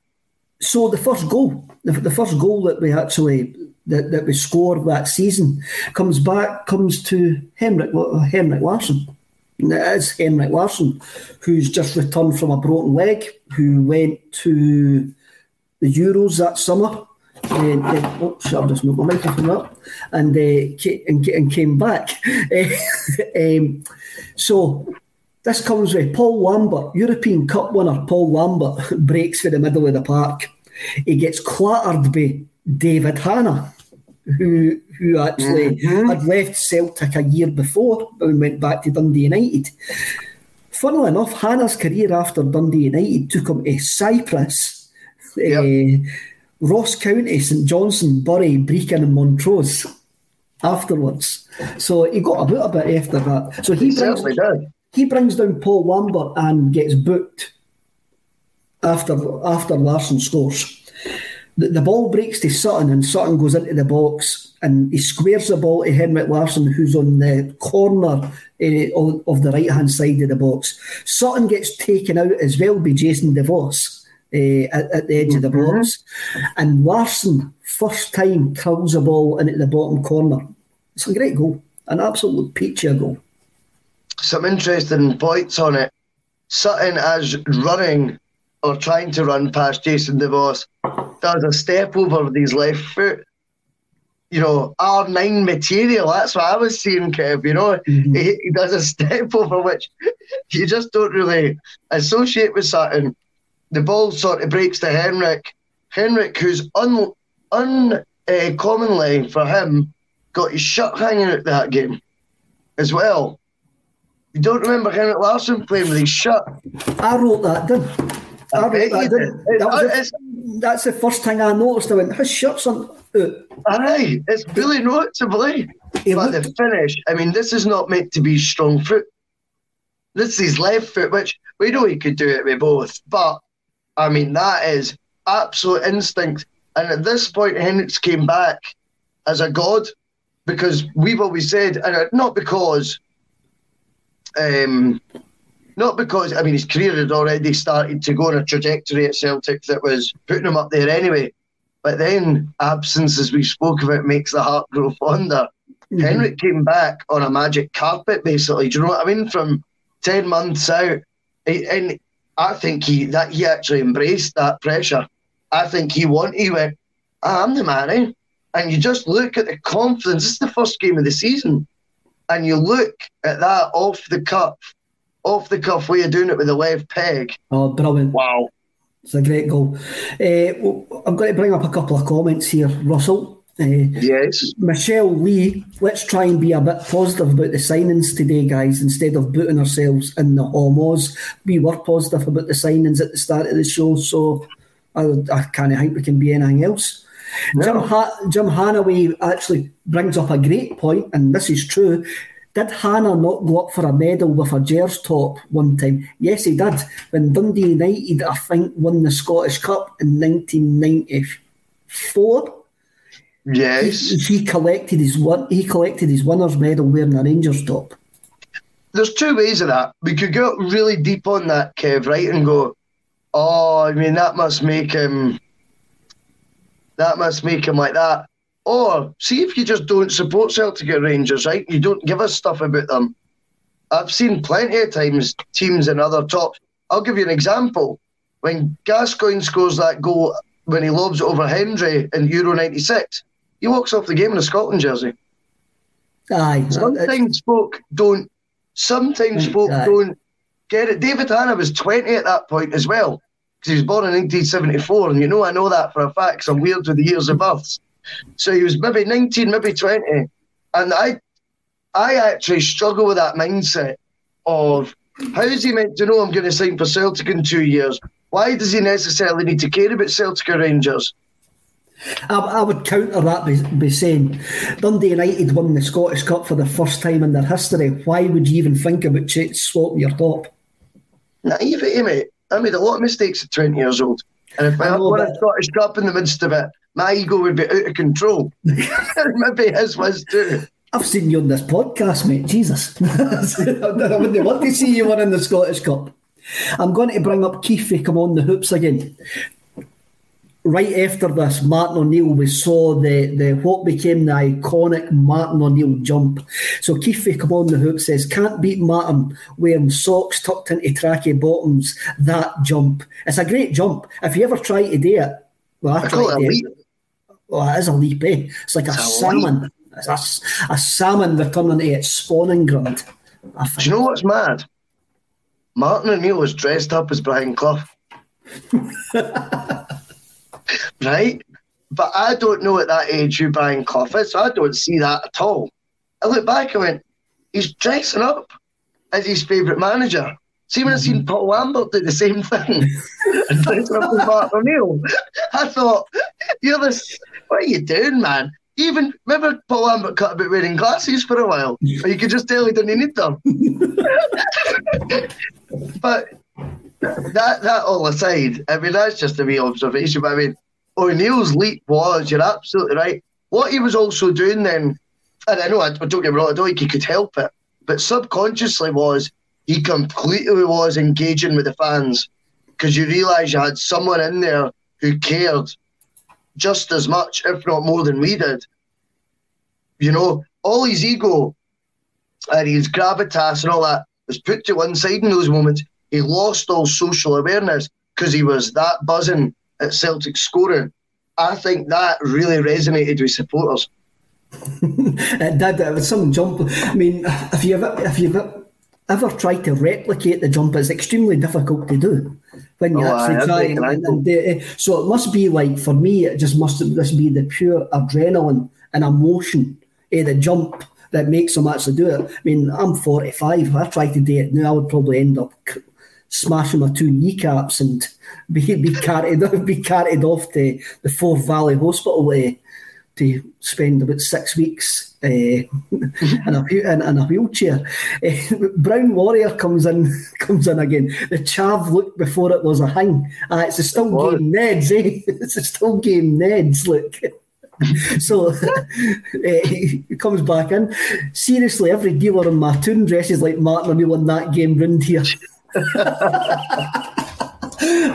So the first goal, the, the first goal that we actually, that, that we scored that season comes back, comes to Henrik, Henrik Larsson. And it is Henrik Larsson, who's just returned from a broken leg, who went to the Euros that summer. And, uh, oh, shit, I've just knocked my microphone up. And, uh, came, and, and came back. um, so this comes with Paul Lambert, European Cup winner Paul Lambert, breaks for the middle of the park. He gets clattered by David Hannah, who who actually mm-hmm. had left Celtic a year before and went back to Dundee United. Funnily enough, Hannah's career after Dundee United took him to Cyprus, yep. uh, Ross County, St Johnstone, Bury, Brechin and Montrose. afterwards. So he got about a bit after that. So he, he brings, did. He brings down Paul Lambert and gets booked after after Larsson scores. The, the ball breaks to Sutton, and Sutton goes into the box and he squares the ball to Henrik Larsson, who's on the corner eh, of, of the right-hand side of the box. Sutton gets taken out as well by Jason DeVos eh, at, at the edge mm-hmm. of the box. And Larsson, first time, curls the ball into the bottom corner. It's a great goal. An absolute peachy goal. Some interesting points on it. Sutton, as running or trying to run past Jason DeVos, does a step over with his left foot. You know, R nine material, that's what I was seeing, Kev, you know. Mm-hmm. he, he does a step over, which you just don't really associate with Sutton. The ball sort of breaks to Henrik. Henrik, who's un, un uh, commonly for him, got his shirt hanging out that game as well. You don't remember Henrik Larsson playing with his shirt? I wrote that, didn't I? I wrote that, didn't I? That was it. That's the first thing I noticed. I went, his shirt's on out. Aye, it's really noticeable. Eh? But the finish, I mean, this is not meant to be strong foot. This is his left foot, which we know he could do it with both. But, I mean, that is absolute instinct. And at this point, Henrik's came back as a god, because we've always said, and not because, um, not because, I mean, his career had already started to go on a trajectory at Celtic that was putting him up there anyway. But then absence, as we spoke about, makes the heart grow fonder. Mm-hmm. Henrik came back on a magic carpet, basically. Do you know what I mean? From ten months out. And I think he that he actually embraced that pressure. I think he won. He went, I'm the man, eh? And you just look at the confidence. This is the first game of the season. And you look at that off the cuff. Off the cuff way of doing it with a left peg. Oh, brilliant. Wow. It's a great goal. Uh, well, I'm going to bring up a couple of comments here, Russell. Uh, yes. Michelle Lee, let's try and be a bit positive about the signings today, guys, instead of booting ourselves in the homos. We were positive about the signings at the start of the show, so I, I can't think we can be anything else. No. Jim, ha Jim Hannaway actually brings up a great point, and this is true. Did Hannah not go up for a medal with a jersey top one time? Yes, he did. When Dundee United, I think, won the Scottish Cup in nineteen ninety-four. Yes, he, he collected his one. He collected his winner's medal wearing a Rangers top. There's two ways of that. We could go really deep on that, Kev, right, and go, "Oh, I mean, that must make him. That must make him like that." Or, see if you just don't support Celtic at Rangers, right? You don't give us stuff about them. I've seen plenty of times teams in other tops. I'll give you an example. When Gascoigne scores that goal when he lobs it over Hendry in Euro ninety-six, he walks off the game in a Scotland jersey. Aye. Sometimes folk don't, sometimes folk Aye. don't get it. David Hannah was twenty at that point as well, because he was born in nineteen seventy-four, and you know I know that for a fact, because I'm weird with the years of births. So he was maybe nineteen, maybe twenty. And I I actually struggle with that mindset of how is he meant to know I'm going to sign for Celtic in two years? Why does he necessarily need to care about Celtic or Rangers? I, I would counter that by, by saying Dundee United won the Scottish Cup for the first time in their history. Why would you even think about swapping your top? Naivety, mate. I made a lot of mistakes at twenty years old. And if I, I had won a Scottish Cup in the midst of it, my ego would be out of control. Maybe his was too. I've seen you on this podcast, mate. Jesus. I wouldn't want to see you win in the Scottish Cup. I'm going to bring up Keefe, come on the hoops again. Right after this, Martin O'Neill, we saw the, the what became the iconic Martin O'Neill jump. So Keefe, come on the hoops says, can't beat Martin wearing socks tucked into tracky bottoms. That jump. It's a great jump. If you ever try to do it, well, I, I call it a leap. Well, it is a leap, eh? It's like a, a salmon. It's a, a salmon returning to its spawning ground. Do you know what's mad? Martin O'Neill was dressed up as Brian Clough. Right? But I don't know at that age who Brian Clough is, so I don't see that at all. I look back and went, he's dressing up as his favourite manager. See, when I seen Paul Lambert do the same thing and up with Martin O'Neill, I thought, you're this, what are you doing, man? Even remember Paul Lambert cut a bit wearing glasses for a while, or you could just tell he didn't need them. But that that all aside, I mean that's just a wee observation. But I mean O'Neill's leap was, you're absolutely right. What he was also doing then, and I know I don't get me wrong, I don't think he could help it, but subconsciously was he completely was engaging with the fans because you realise you had someone in there who cared just as much, if not more than we did. You know, all his ego and his gravitas and all that was put to one side in those moments. He lost all social awareness because he was that buzzing at Celtic scoring. I think that really resonated with supporters. It did. It was some jump. I mean, if you've if you've ever tried to replicate the jump, it's extremely difficult to do when you oh, actually try and, and, and do it. So it must be like, for me, it just must just be the pure adrenaline and emotion of the jump that makes them actually do it. I mean, I'm forty-five. If I tried to do it now, I would probably end up smashing my two kneecaps and be, be carried be carried off to the Forth Valley Hospital uh, to spend about six weeks uh, in, a, in, in a wheelchair. Uh, Brown Warrior comes in comes in again. The chav looked before it was a hang. Uh, it's a still what? Game Neds, eh? It's a still game Neds, look. So uh, he comes back in. Seriously, every dealer in my tune dresses like Martin O'Neill in that game round here.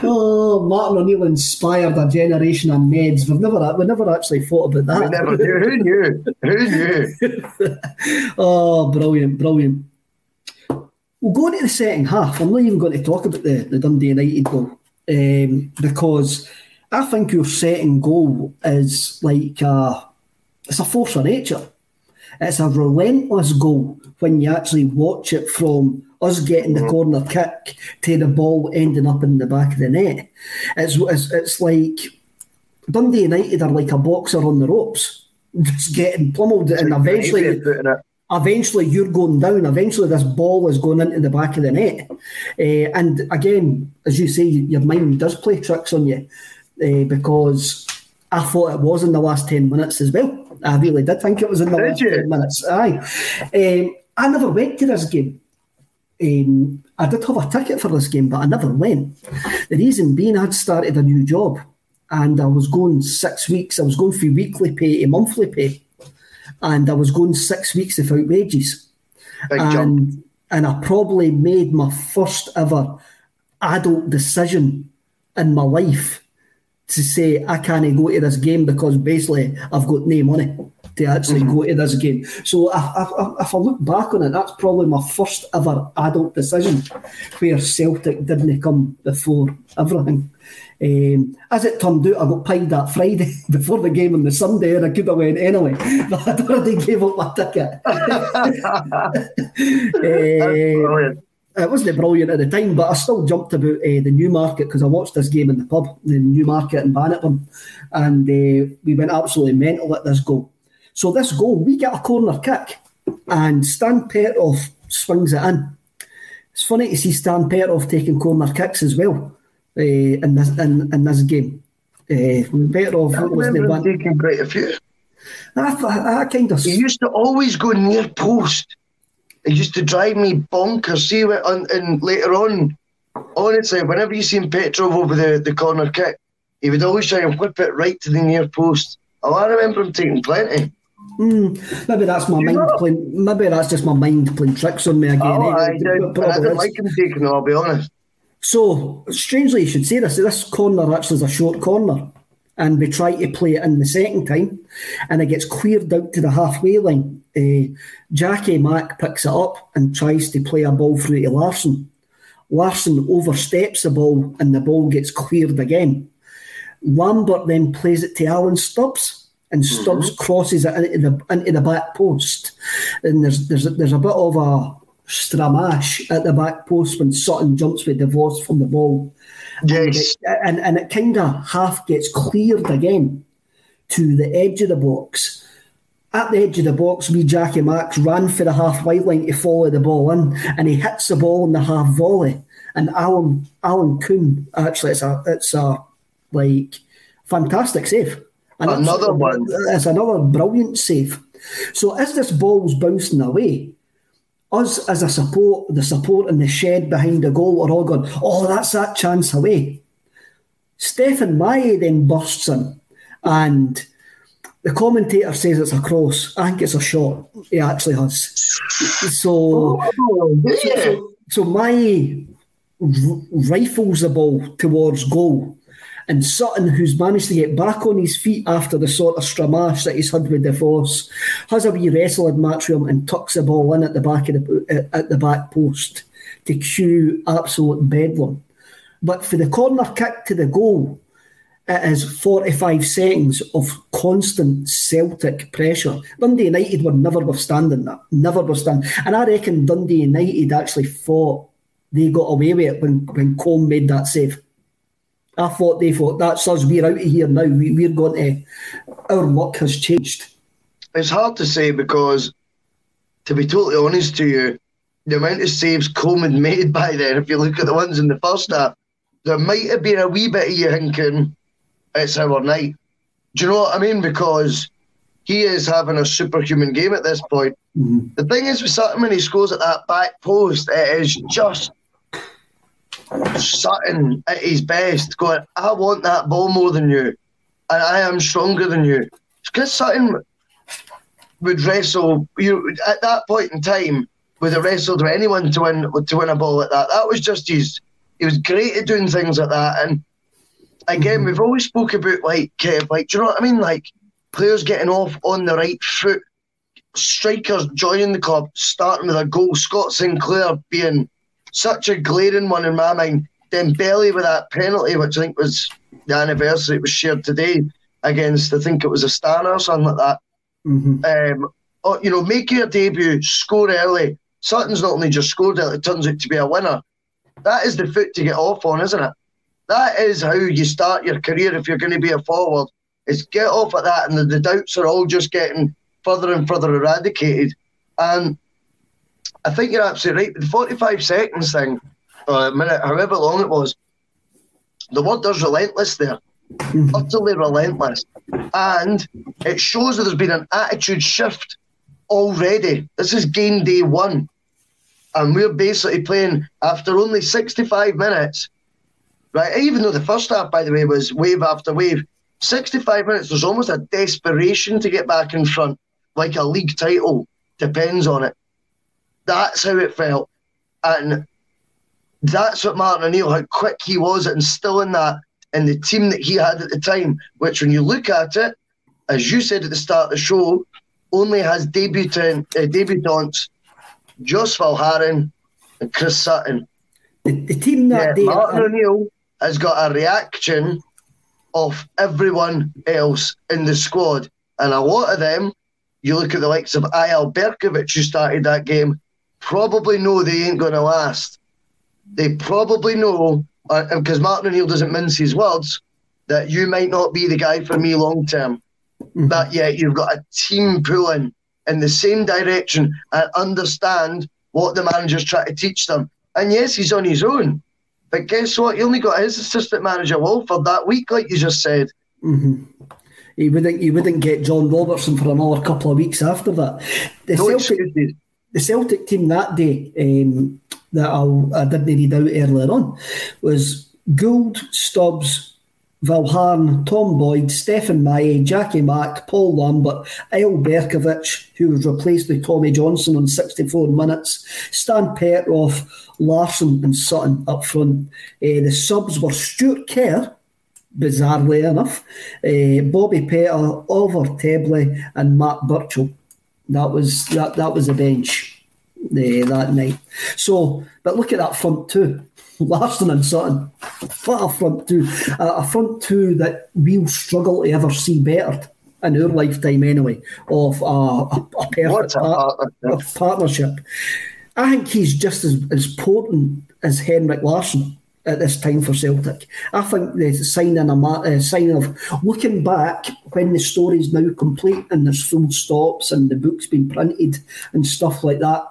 Oh, Martin O'Neill inspired a generation of Neds. We've never, we never actually thought about that. We never knew. Who knew? Who knew? Oh, brilliant, brilliant. We'll go into the second half. I'm not even going to talk about the, the Dundee United goal um, because I think your second goal is like a, it's a force of nature. It's a relentless goal when you actually watch it from us getting the corner kick to the ball ending up in the back of the net. It's, it's, it's like Dundee United are like a boxer on the ropes, just getting pummeled, and eventually, eventually you're going down. Eventually, this ball is going into the back of the net. Uh, and again, as you say, your mind does play tricks on you uh, because I thought it was in the last ten minutes as well. I really did think it was in the did last you? ten minutes. Aye, um, I never went to this game. Um, I did have a ticket for this game, but I never went. The reason being, I'd started a new job and I was going six weeks. I was going through weekly pay to monthly pay, and I was going six weeks without wages. Big and jump. And I probably made my first ever adult decision in my life to say I can't go to this game because basically I've got no money to actually mm-hmm. go to this game. So I, I, if I look back on it, that's probably my first ever adult decision where Celtic didn't come before everything. Um, as it turned out, I got paid that Friday before the game on the Sunday, and I could have went anyway, but I'd already gave up my ticket. um, It wasn't brilliant at the time, but I still jumped about uh, the Newmarket because I watched this game in the pub, the Newmarket in Bannockburn, and uh, we went absolutely mental at this goal. So this goal, we get a corner kick, and Stan Petrov swings it in. It's funny to see Stan Petrov taking corner kicks as well uh, in this in, in this game. Uh, Petrov I was the one taking quite a few. I, I, I kind of. He used to always go near post. It used to drive me bonkers. See what, and, and later on, honestly, whenever you seen Petrov over the, the corner kick, he would always try and whip it right to the near post. Oh, I remember him taking plenty. Mm, maybe that's my you mind know? playing. Maybe that's just my mind playing tricks on me again. Oh, eh? I, I did. I didn't like him taking it, I'll be honest. So strangely, you should say this. This corner actually is a short corner, and we try to play it in the second time, and it gets cleared out to the halfway line. Uh, Jackie Mack picks it up and tries to play a ball through to Larson. Larson oversteps the ball, and the ball gets cleared again. Lambert then plays it to Alan Stubbs, and Stubbs mm-hmm. crosses it into the, into the back post. And there's, there's, there's a bit of a stramash at the back post when Sutton jumps with divorce from the ball. Yes. And, and it kind of half gets cleared again to the edge of the box. At the edge of the box, wee Jackie Max ran for the halfway line to follow the ball in, and he hits the ball in the half volley. And Alan Alan Combe, actually, it's a, it's a like fantastic save. And another that's, one. It's another brilliant save. So as this ball's bouncing away, us as a support, the support in the shed behind the goal, we're all going, oh, that's that chance away. Stephen Maé then bursts in, and the commentator says it's a cross. I think it's a shot. He actually has. So, oh, yeah. so, so, so Maé rifles the ball towards goal, and Sutton, who's managed to get back on his feet after the sort of stramash that he's had with the Force, has a wee wrestling match with him and tucks the ball in at the back of the at the back post to cue absolute bedlam. But for the corner kick to the goal, it is forty-five seconds of constant Celtic pressure. Dundee United were never withstanding that, never withstanding. And I reckon Dundee United actually thought they got away with it when, when Combe made that save. I thought they thought, that's us, we're out of here now, we, we're going to, our luck has changed. It's hard to say because, to be totally honest to you, the amount of saves Combe had made by then, if you look at the ones in the first half, there might have been a wee bit of you thinking, it's our night. Do you know what I mean? Because he is having a superhuman game at this point. Mm-hmm. The thing is with Sutton, when he scores at that back post, it is just Sutton at his best, going, I want that ball more than you, and I am stronger than you. Because Sutton would wrestle, you at that point in time, would have wrestled with anyone to win to win a ball like that. That was just his, he was great at doing things like that. And again, we've always spoke about, like, uh, like, do you know what I mean? Like, players getting off on the right foot, strikers joining the club, starting with a goal. Scott Sinclair being such a glaring one in my mind. Then Dembele with that penalty, which I think was the anniversary, it was shared today against, I think it was Astana or something like that. Mm-hmm. um, or, you know, make your debut, score early. Sutton's not only just scored early, it turns out to be a winner. That is the foot to get off on, isn't it? That is how you start your career if you're going to be a forward, is get off at that, and the, the doubts are all just getting further and further eradicated. And I think you're absolutely right. The forty-five seconds thing, or a minute, however long it was, the word there's relentless there. Utterly relentless. And it shows that there's been an attitude shift already. This is game day one. And we're basically playing after only sixty-five minutes... Right, even though the first half, by the way, was wave after wave, sixty-five minutes, there's almost a desperation to get back in front, like a league title depends on it. That's how it felt. And that's what Martin O'Neill, how quick he was at instilling that in the team that he had at the time, which when you look at it, as you said at the start of the show, only has debutant, uh, debutants Jos Valharen and Chris Sutton. The, the team that yeah, day... Martin O'Neill has got a reaction of everyone else in the squad. And a lot of them, you look at the likes of Ayal Berkovic, who started that game, probably know they ain't going to last. They probably know, because uh, Martin O'Neill doesn't mince his words, that you might not be the guy for me long term. Mm-hmm. But yet yeah, you've got a team pulling in the same direction and understand what the manager's trying to teach them. And yes, he's on his own. But guess what? He only got his assistant manager, Walford, that week, like you just said. Mm-hmm. He wouldn't He wouldn't get John Robertson for another couple of weeks after that. The, no Celtic, excuses. The Celtic team that day, um, that I'll, I didn't read out earlier on, was Gould, Stubbs, Valharen, Tom Boyd, Stephen Maé, Jackie Mack, Paul Lambert, Ayal Berkovic, who was replaced by Tommy Johnson on sixty-four minutes, Stan Petroff, Larson and Sutton up front. Uh, the subs were Stuart Kerr, bizarrely enough, uh, Bobby Petter, Oliver Tebley and Matt Birchall. That was that, that was the bench uh, that night. So, but look at that front two. Larson and Sutton. What a front two. Uh, a front two that we'll struggle to ever see bettered in our lifetime anyway, of uh, a, a perfect a partnership. Of partnership. I think he's just as, as potent as Henrik Larsson at this time for Celtic. I think the sign, in a, uh, sign of looking back when the story's now complete and there's full stops and the book's been printed and stuff like that,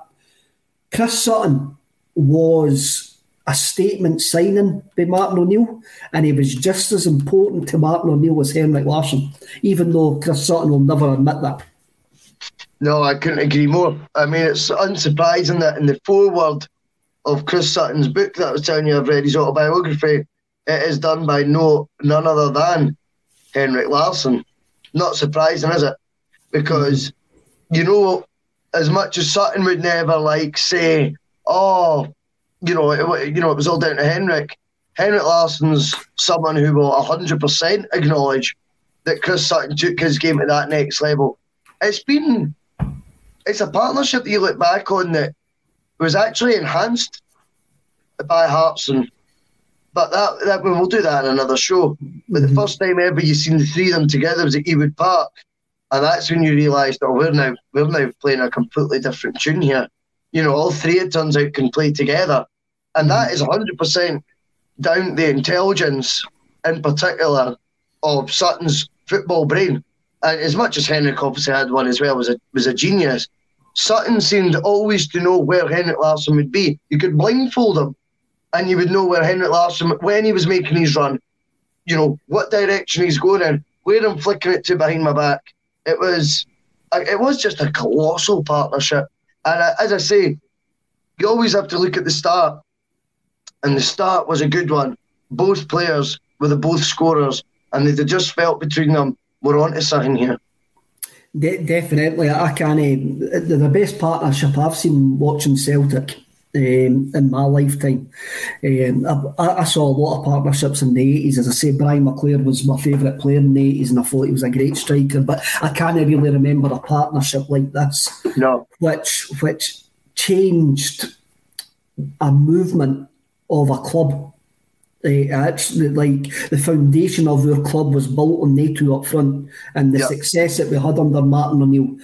Chris Sutton was a statement signing by Martin O'Neill, and he was just as important to Martin O'Neill as Henrik Larsson, even though Chris Sutton will never admit that. No, I couldn't agree more. I mean, it's unsurprising that in the foreword of Chris Sutton's book that I was telling you I've read, his autobiography, it is done by no none other than Henrik Larsson. Not surprising, is it? Because, you know, as much as Sutton would never, like, say, oh, you know, it, you know, it was all down to Henrik, Henrik Larsson's someone who will one hundred percent acknowledge that Chris Sutton took his game to that next level. It's been, it's a partnership that you look back on that was actually enhanced by Hartson. But that, that we'll do that in another show. But the first time ever you've seen the three of them together was at Ewood Park. And that's when you realised, oh, we're now, we're now playing a completely different tune here. You know, all three, it turns out, can play together. And that is one hundred percent down the intelligence, in particular, of Sutton's football brain. And as much as Henrik obviously had one as well, was a, was a genius, Sutton seemed always to know where Henrik Larsson would be. You could blindfold him, and you would know where Henrik Larsson, when he was making his run, you know, what direction he's going in, where I'm flicking it to behind my back. It was, it was just a colossal partnership. And as I say, you always have to look at the start. And the start was a good one. Both players were the both scorers, and they just felt between them, we're onto something here. De definitely. I can't, they're the best partnership I've seen watching Celtic. Um, in my lifetime, um, I, I saw a lot of partnerships in the eighties. As I say, Brian McClare was my favourite player in the eighties, and I thought he was a great striker. But I can't really remember a partnership like this, no, which which changed a movement of a club. Uh, actually, like the foundation of our club was built on they two up front, and the yep. success that we had under Martin O'Neill.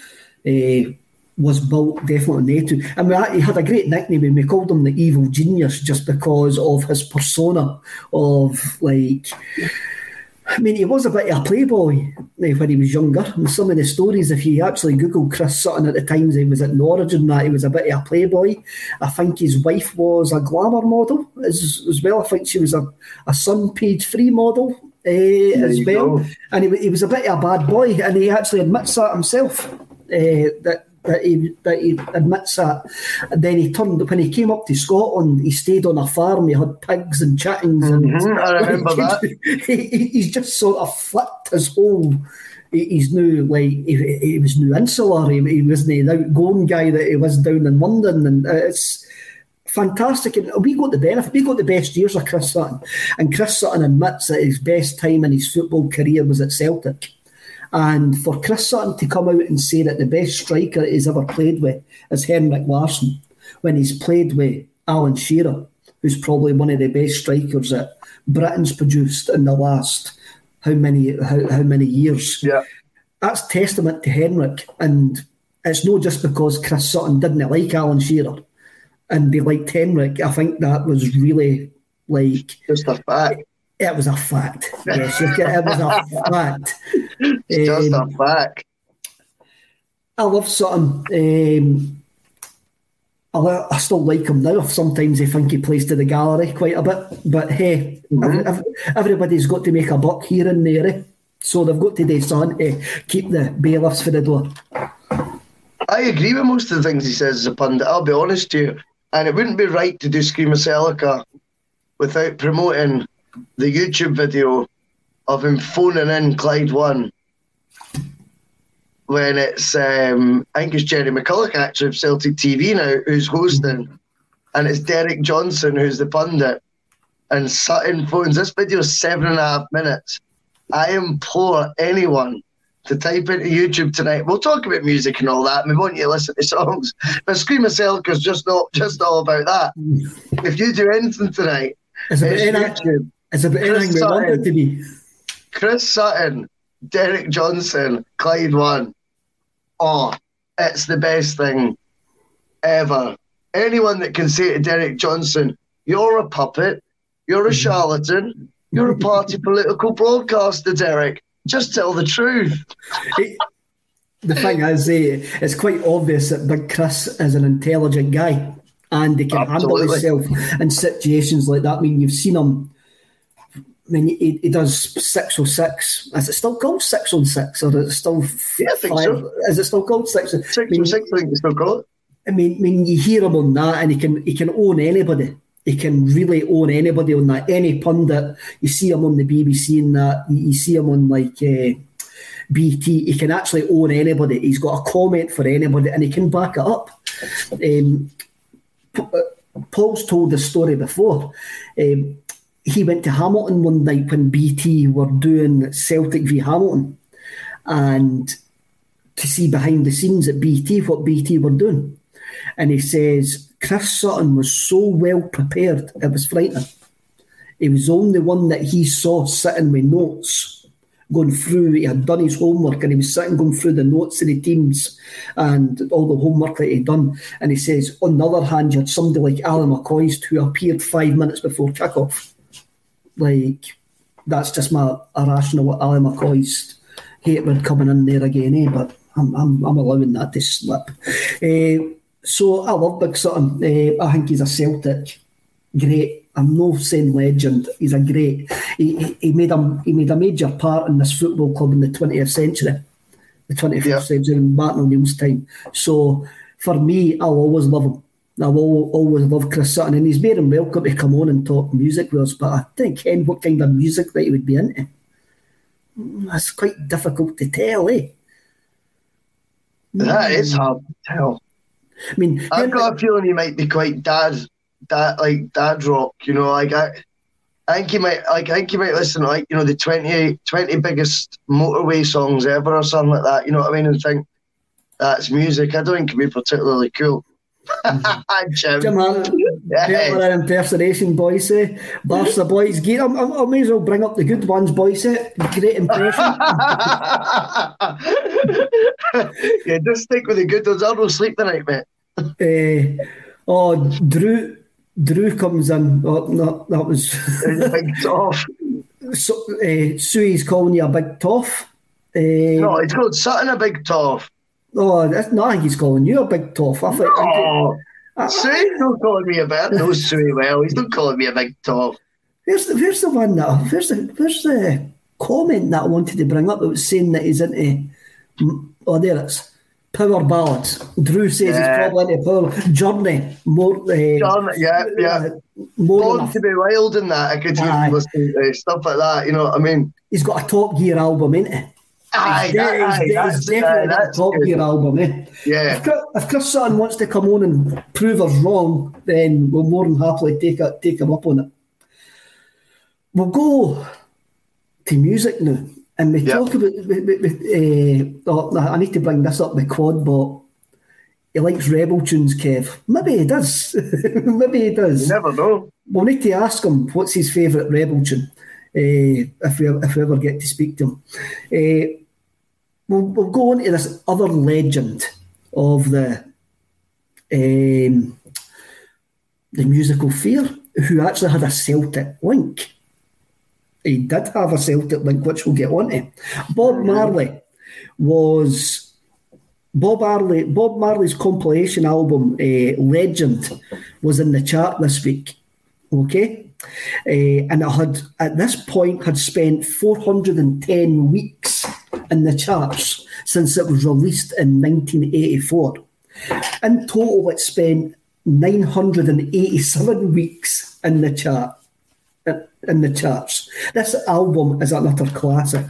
Uh, was built definitely on they two. I mean, he had a great nickname and we called him the evil genius just because of his persona of, like, I mean, he was a bit of a playboy when he was younger. And some of the stories, if you actually Google Chris Sutton at the times he was at Norwich and that, he was a bit of a playboy. I think his wife was a glamour model as, as well. I think she was a, a Sun Page Free model uh, as well. Go. And he, he was a bit of a bad boy, and he actually admits that himself, uh, that That he, that he admits that. And then he turned, when he came up to Scotland, he stayed on a farm, he had pigs and chickens. And, mm-hmm, I remember he, that. He, he's just sort of flipped his whole, he, he's new, like, he, he was new insular, he, he wasn't the outgoing guy that he was down in London. And it's fantastic. And we got the benefit, we got the best years of Chris Sutton. And Chris Sutton admits that his best time in his football career was at Celtic. And for Chris Sutton to come out and say that the best striker he's ever played with is Henrik Larsson, when he's played with Alan Shearer, who's probably one of the best strikers that Britain's produced in the last how many how, how many years? Yeah, that's testament to Henrik, and it's not just because Chris Sutton didn't like Alan Shearer and they liked Henrik. I think that was really like just a fact. It was a fact. Yes, it was a fact. It's just um, a fact. I love Sutton. Um, I, I still like him now. Sometimes I think he plays to the gallery quite a bit. But hey, mm-hmm. every, everybody's got to make a buck here and there. Eh? So they've got to do something to keep the bailiffs for the door. I agree with most of the things he says as a pundit. I'll be honest to you. And it wouldn't be right to do Screamadelica without promoting the YouTube video of him phoning in Clyde One when it's, um, I think it's Jerry McCulloch actually of Celtic T V now who's hosting, and it's Derek Johnson who's the pundit, and Sutton phones. This video is seven and a half minutes. I implore anyone to type into YouTube tonight. We'll talk about music and all that, and we want you to listen to songs, but Screamadelica is just not just all about that. If you do anything tonight, it's, it's about YouTube. It's about anything we want it to be. Chris Sutton, Derek Johnson, Clyde One. Oh, it's the best thing ever. Anyone that can say to Derek Johnson, you're a puppet, you're a charlatan, you're a party political broadcaster, Derek. Just tell the truth. It, the thing is, eh, it's quite obvious that Big Chris is an intelligent guy. and they can Absolutely. handle himself in situations like that. I mean, you've seen him. I mean, he, he does six or six. Is it still called six on six, or is it still yeah, I think five? So. Is it still called six? Six I mean, on six, I think they still call it. I mean, I mean, you hear him on that, and he can he can own anybody. He can really own anybody on that. Any pundit, you see him on the B B C and that. You see him on like uh, B T. He can actually own anybody. He's got a comment for anybody, and he can back it up. Um, Paul's told this story before. Um, he went to Hamilton one night when B T were doing Celtic v Hamilton, and to see behind the scenes at B T what B T were doing. And he says Chris Sutton was so well prepared, it was frightening. He was the only one that he saw sitting with notes, going through. He had done his homework, and he was sitting going through the notes of the teams and all the homework that he'd done. And he says, on the other hand, you had somebody like Alan McCoist, who appeared five minutes before kickoff. Like, that's just my irrational Alan McCoist hatred coming in there again, eh? But I'm, I'm, I'm allowing that to slip. Uh, So I love Big Sutton. Uh, I think he's a Celtic great. I'm no saying legend. He's a great. He, he made a he made a major part in this football club in the twentieth century, the twenty-first yeah. century, in Martin O'Neill's time. So for me, I'll always love him. I will always love Chris Sutton, and he's more than welcome to come on and talk music with us. But I think, and what kind of music that he would be into, that's quite difficult to tell, eh? That mm. is hard to tell. I mean, I've got a feeling he might be quite dad, dad like dad rock. You know, like I, I think he might, like I think he might listen to, like, you know, the twenty, twenty biggest motorway songs ever or something like that. You know what I mean? And think that's music. I don't think it'd be particularly cool. Mm-hmm. Jim, Jim yeah. An impersonation, Boyce. Barca boys, get I, I, I may as well bring up the good ones, Boyce. Great impression. Yeah, just stick with the good ones. I'll go sleep tonight, mate. Uh, oh, Drew, Drew comes in. Oh, no, that was big toff. So, uh, Suey's calling you a big toff. Uh, no, it's called Sutton a big toff. Oh, that's, no, I think he's calling you a big toff. I think. No. Suey's not calling me a bit. I know Suey well. He's not calling me a big toff. Where's the Where's the one that Where's the Where's the comment that I wanted to bring up? That was saying that he's into. Oh, there it's power ballads. Drew says yeah. he's probably into power journey more. Uh, journey, yeah, yeah. More Born to be wild in that. I could hear him listening to stuff like that. You know what I mean? He's got a Top Gear album, ain't he? Aye, it's that, aye, it's, that's, it's definitely that, that's a Top Gear album, eh? Yeah. If Chris, if Chris Sutton wants to come on and prove us wrong, then we'll more than happily take a, take him up on it. We'll go to music now, and we yep. talk about. We, we, we, uh, oh, I need to bring this up. The quad, but he likes rebel tunes, Kev. Maybe he does. Maybe he does. You never know. We'll need to ask him what's his favourite rebel tune uh, if we if we ever get to speak to him. Uh, We'll, we'll go on to this other legend of the um, the musical fair, who actually had a Celtic link. He did have a Celtic link, which we'll get on to. Bob Marley was Bob Marley. Bob Marley's compilation album, uh, Legend, was in the chart this week. Okay, uh, and it had at this point had spent four hundred and ten weeks in the charts since it was released in nineteen eighty-four. In total, it spent nine hundred and eighty-seven weeks in the chart. In the charts, this album is an utter classic.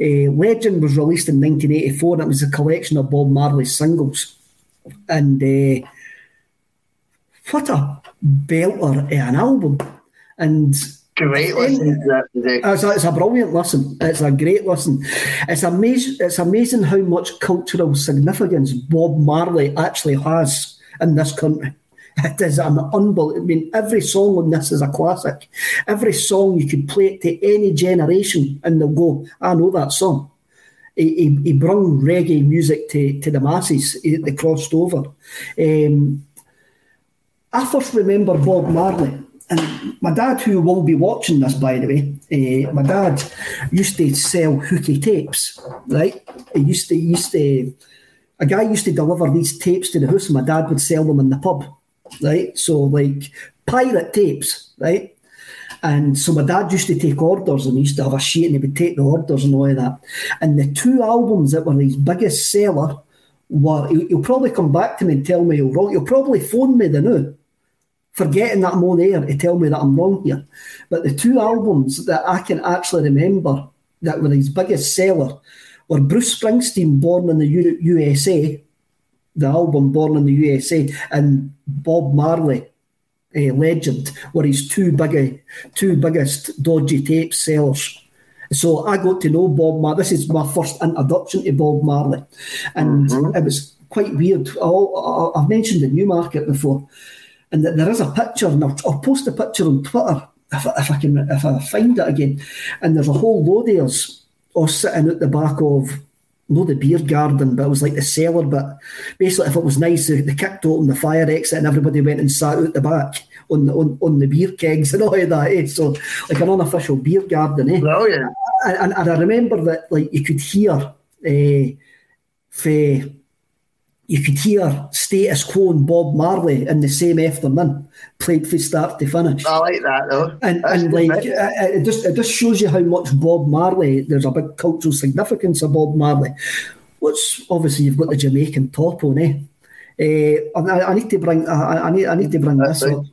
Uh, Legend was released in nineteen eighty-four, and it was a collection of Bob Marley's singles. And uh, what a belter of an album! And great listen. It's a, it's a brilliant listen. It's a great listen. It's amazing. It's amazing how much cultural significance Bob Marley actually has in this country. It is an unbelievable. I mean, every song on this is a classic. Every song you could play it to any generation, and they'll go, "I know that song." He he, he brought reggae music to to the masses. He, they crossed over. Um, I first remember Bob Marley. And my dad, who will be watching this, by the way, uh, my dad used to sell hooky tapes, right? He used to, he used to, a guy used to deliver these tapes to the house, and my dad would sell them in the pub. right? So like pirate tapes, right? And so my dad used to take orders, and he used to have a sheet, and he would take the orders and all of that. And the two albums that were his biggest seller were, he'll, he'll probably come back to me and tell me he'll wrong, he'll probably phone me the new, forgetting that I'm on air to tell me that I'm wrong here. But the two albums that I can actually remember that were his biggest seller were Bruce Springsteen, Born in the U S A, the album Born in the U S A, and Bob Marley, A Legend, were his two big, two biggest dodgy tape sellers. So I got to know Bob Marley. This is my first introduction to Bob Marley, and mm-hmm. it was quite weird. I'll, I've mentioned the Newmarket before, and that there is a picture, and I'll, I'll post a picture on Twitter if, if I can, if I find it again. And there's a whole load of us all sitting at the back of, no, the beer garden, but it was like the cellar. But basically, if it was nice, they, they kicked open the fire exit and everybody went and sat out the back on the, on, on the beer kegs and all of that. Eh? So, like an unofficial beer garden. Eh? Oh, yeah. And, and I remember that, like, you could hear, eh, fe, you could hear Status Quo and Bob Marley in the same afternoon, played from start to finish. I like that, though. And, and like, it, it, just, it just shows you how much Bob Marley, there's a big cultural significance of Bob Marley. What's, obviously, you've got the Jamaican top on, eh? Uh, I, I need to bring, I, I, need, I need to bring That's this right. up.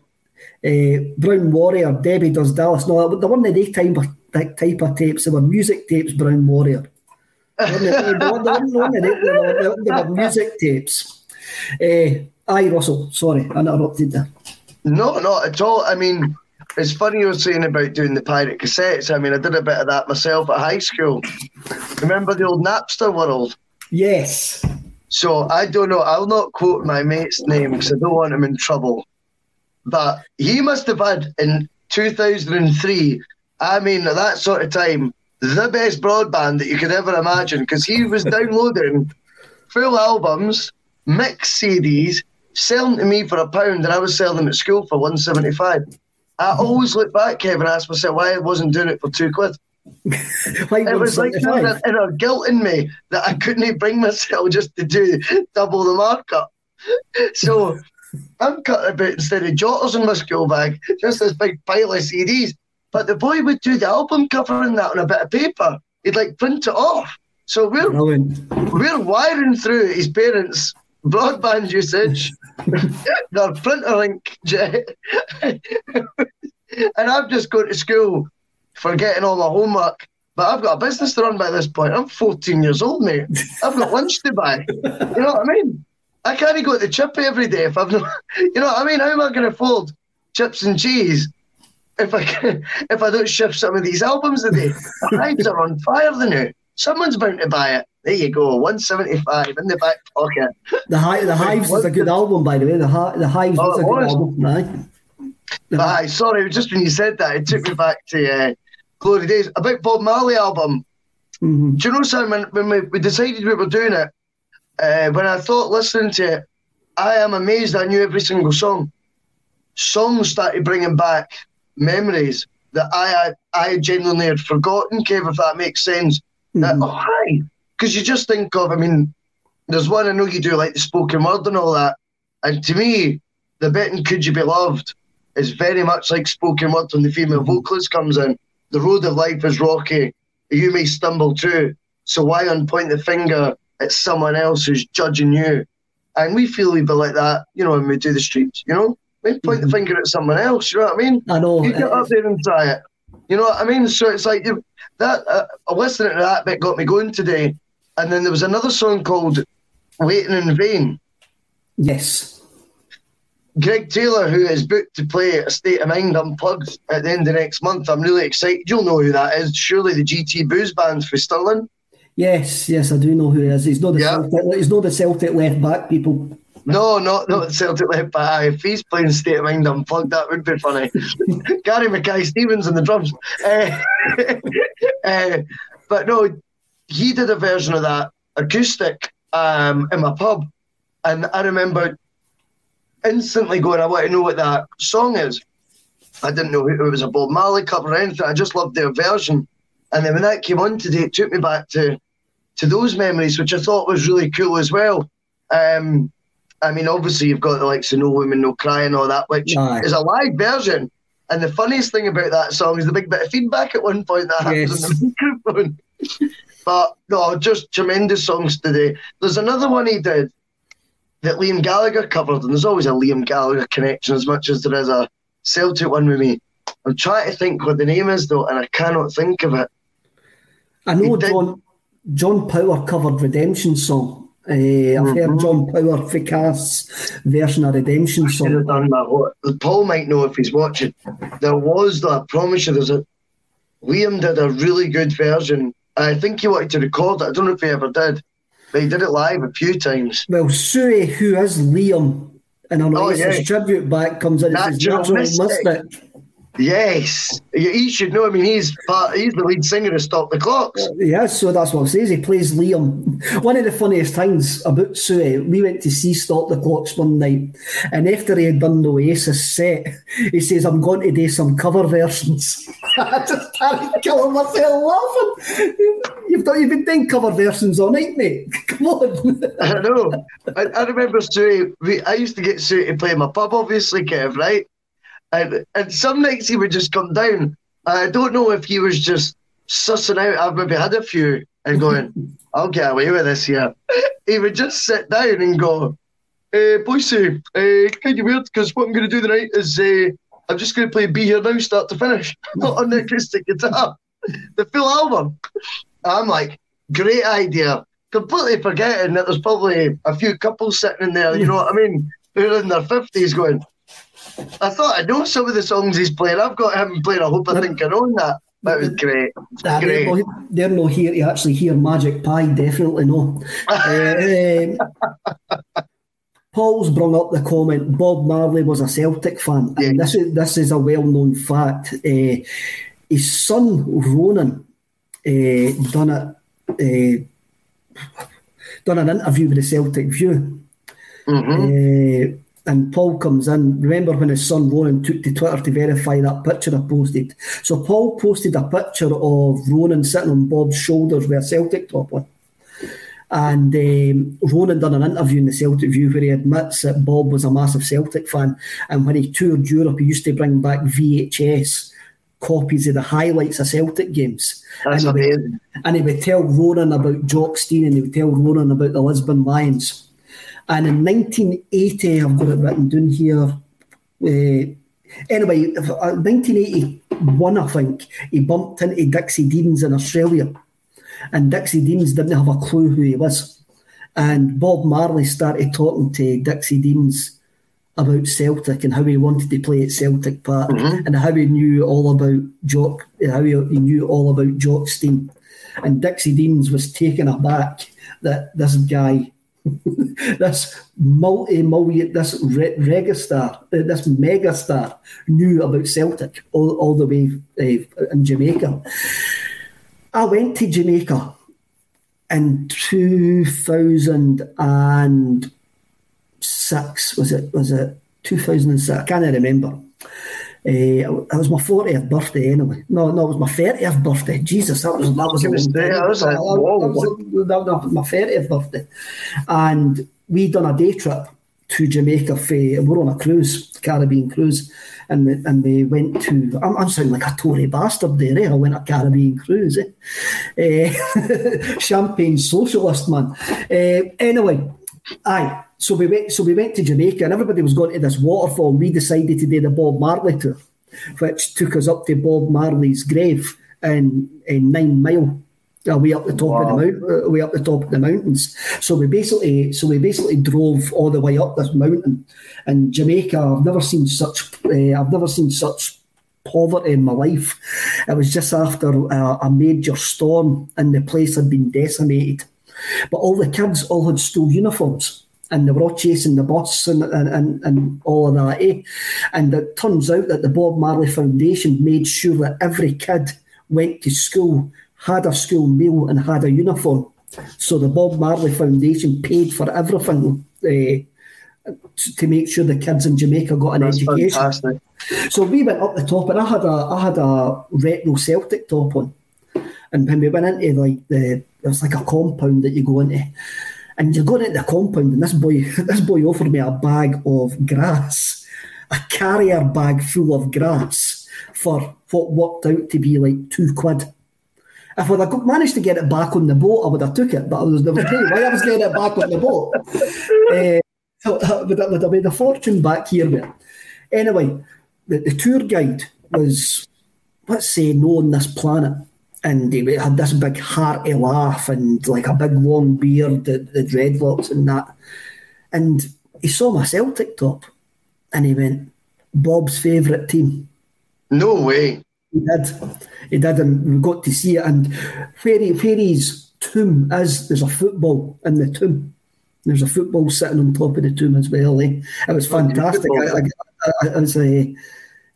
Uh, Brown Warrior, Debbie Does Dallas. No, they weren't the time of, type of tapes. They were music tapes, Brown Warrior. There were music tapes. Uh, aye, Russell, sorry, I interrupted there. No, not at all. I mean, it's funny you were saying about doing the pirate cassettes. I mean, I did a bit of that myself at high school. Remember the old Napster world? Yes. So I don't know, I'll not quote my mate's name because I don't want him in trouble. But he must have had, in two thousand three, I mean, at that sort of time, the best broadband that you could ever imagine, because he was downloading full albums, mix C Ds, selling to me for a pound, and I was selling them at school for one seventy-five. I always look back, Kevin, and ask myself why I wasn't doing it for two quid. It was like there was an inner guilt in me that I couldn't bring myself just to do double the markup. So I'm cutting a bit instead of jotters in my school bag, just this big pile of C Ds. But the boy would do the album cover and that on a bit of paper. He'd like print it off. So we're Brilliant. we're wiring through his parents' broadband usage, their printer link, and I've just gone to school, forgetting all my homework. But I've got a business to run by this point. I'm fourteen years old, mate. I've got lunch to buy. You know what I mean? I can't go to the chippy every day if I've not. You know what I mean? How am I going to afford chips and cheese if I can, if I don't shift some of these albums today? The hives are on fire the new. Someone's bound to buy it. There you go, one seventy-five in the back pocket. The hi the Hives is a good album, by the way. The hi the Hives oh, is a good was. album, right? But, aye, sorry, just when you said that, it took me back to uh, glory days. A big Bob Marley album. Mm-hmm. Do you know, Sam? When, when we, we decided we were doing it, uh, when I thought listening to it, I am amazed I knew every single song. Songs started bringing back memories that I I, I genuinely had forgotten, Kev, if that makes sense. Mm. That, oh, hi. Because you just think of, I mean, there's one I know you do, like the spoken word and all that. And to me, the bit in Could You Be Loved is very much like spoken word when the female vocalist comes in. The road of life is rocky. You may stumble too. So why unpoint the finger at someone else who's judging you? And we feel a bit like that, you know, when we do the streets, you know? Point mm-hmm. the finger at someone else, you know what I mean? I know. You get up there and try it. You know what I mean? So it's like, you, that. Uh, listening to that bit got me going today. And then there was another song called Waiting in Vain. Yes. Greg Taylor, who is booked to play at State of Mind Unplugged at the end of next month. I'm really excited. You'll know who that is. Surely the G T Blues Band for Stirling. Yes, yes, I do know who it is. It's not the, yeah. Celtic, it's not the Celtic left back people. No, not, not Celtic left back. If he's playing State of Mind Unplugged, that would be funny. Gary Mackay Stevens on the drums. Uh, uh, but no, he did a version of that acoustic um, in my pub. And I remember instantly going, I want to know what that song is. I didn't know it was a Bob Marley cover or anything. I just loved their version. And then when that came on today, it took me back to, to those memories, which I thought was really cool as well. Um, I mean, obviously you've got the likes of No Woman, No Cry and all that, which no. is a live version. And the funniest thing about that song is the big bit of feedback at one point that happens yes. on the microphone. But no, just tremendous songs today. There's another one he did that Liam Gallagher covered, and there's always a Liam Gallagher connection as much as there is a Celtic one with me. I'm trying to think what the name is, though, and I cannot think of it. I know John, John Power covered Redemption Song. Uh, I've mm-hmm. heard John Power Ficast's version of Redemption Song. I could have done that. Paul might know if he's watching. There was, though, I promise you, there's a Liam did a really good version. I think he wanted to record it. I don't know if he ever did, but he did it live a few times. Well, Sui, who is Liam, in an oh, Oasis yeah. tribute back, comes in and says, missed it. Yes, he should know. I mean, he's part, he's the lead singer of Stop the Clocks. Yeah, so that's what I'm saying. He plays Liam. One of the funniest things about Sue, we went to see Stop the Clocks one night, and after he had done the Oasis set, he says, "I'm going to do some cover versions." I just started killing myself laughing. You've done, you've been doing cover versions all night, mate. Come on. I know. I, I remember Sue. We, I used to get Sue to play in my pub, obviously, Kev, right? And, and some nights he would just come down. I don't know if he was just sussing out. I've maybe had a few and going, I'll get away with this here. He would just sit down and go, eh, Boyce, eh, kind of weird, because what I'm going to do tonight is eh, I'm just going to play Be Here Now, start to finish, not on the acoustic guitar, the full album. I'm like, great idea. Completely forgetting that there's probably a few couples sitting in there, you know what I mean, who are in their fifties going, I thought I know some of the songs he's playing. I've got him playing I Hope I Think I Own That. That was great. That great. They're, not, they're not here to actually hear Magic Pie, definitely not. uh, um, Paul's brung up the comment, Bob Marley was a Celtic fan. Yeah. And this is, this is a well-known fact. Uh, his son, Ronan, uh, done, a, uh, done an interview with the Celtic View. Mm-hmm. Uh, And Paul comes in. Remember when his son Ronan took to Twitter to verify that picture I posted? So Paul posted a picture of Ronan sitting on Bob's shoulders with a Celtic top on. And um, Ronan done an interview in the Celtic View where he admits that Bob was a massive Celtic fan. And when he toured Europe, he used to bring back V H S copies of the highlights of Celtic games. That's and amazing. He would, and he would tell Ronan about Jock Stein, and he would tell Ronan about the Lisbon Lions. And in nineteen eighty, I've got it written down here. Uh, anyway, nineteen eighty-one, I think, he bumped into Dixie Deans in Australia. And Dixie Deans didn't have a clue who he was. And Bob Marley started talking to Dixie Deans about Celtic and how he wanted to play at Celtic Park mm-hmm. and how he knew all about Jock, how he knew all about Jock Stein. And Dixie Deans was taken aback that this guy... this multi-million, this re registar, this megastar knew about Celtic all, all the way uh, in Jamaica. I went to Jamaica in two thousand six. Was it? Was it two thousand six? I can't remember. Uh, it was my fortieth birthday anyway. No, no, it was my thirtieth birthday. Jesus, that was that was, that was, that was, that was my thirtieth birthday. And we done a day trip to Jamaica. For, we were on a cruise, Caribbean cruise, and we, and we went to. I'm, I'm sounding like a Tory bastard there. Eh? I went on a Caribbean cruise. Eh? Uh, champagne socialist man. Uh, anyway, aye. So we went. So we went to Jamaica, and everybody was going to this waterfall. And we decided to do the Bob Marley tour, which took us up to Bob Marley's grave in, in Nine Mile, uh, way up the top wow. of the mount, uh, way up the top of the mountains. So we basically, so we basically drove all the way up this mountain. And Jamaica, I've never seen such. Uh, I've never seen such poverty in my life. It was just after uh, a major storm, and the place had been decimated. But all the kids all had school uniforms. And they were all chasing the bus and, and, and, and all of that, eh? And it turns out that the Bob Marley Foundation made sure that every kid went to school, had a school meal and had a uniform. So the Bob Marley Foundation paid for everything eh, to make sure the kids in Jamaica got an That's education. Fantastic. So we went up the top, and I had a, I had a retro Celtic top on. And when we went into, like, the, it was like a compound that you go into, And you're going into the compound, and this boy, this boy offered me a bag of grass, a carrier bag full of grass for what worked out to be like two quid. If I'd have managed to get it back on the boat, I would have took it, but I was never paid why I was getting it back on the boat. Uh, so I would, would have made a fortune back here. But anyway, the, the tour guide was, let's say, no on this planet. And he had this big hearty laugh and like a big long beard, the, the dreadlocks and that. And he saw my Celtic top and he went, Bob's favourite team. No way. He did. He did, and we got to see it. And where, he, where his tomb is, there's a football in the tomb. There's a football sitting on top of the tomb as well. Eh? It was fantastic. I, I, I, it, was a,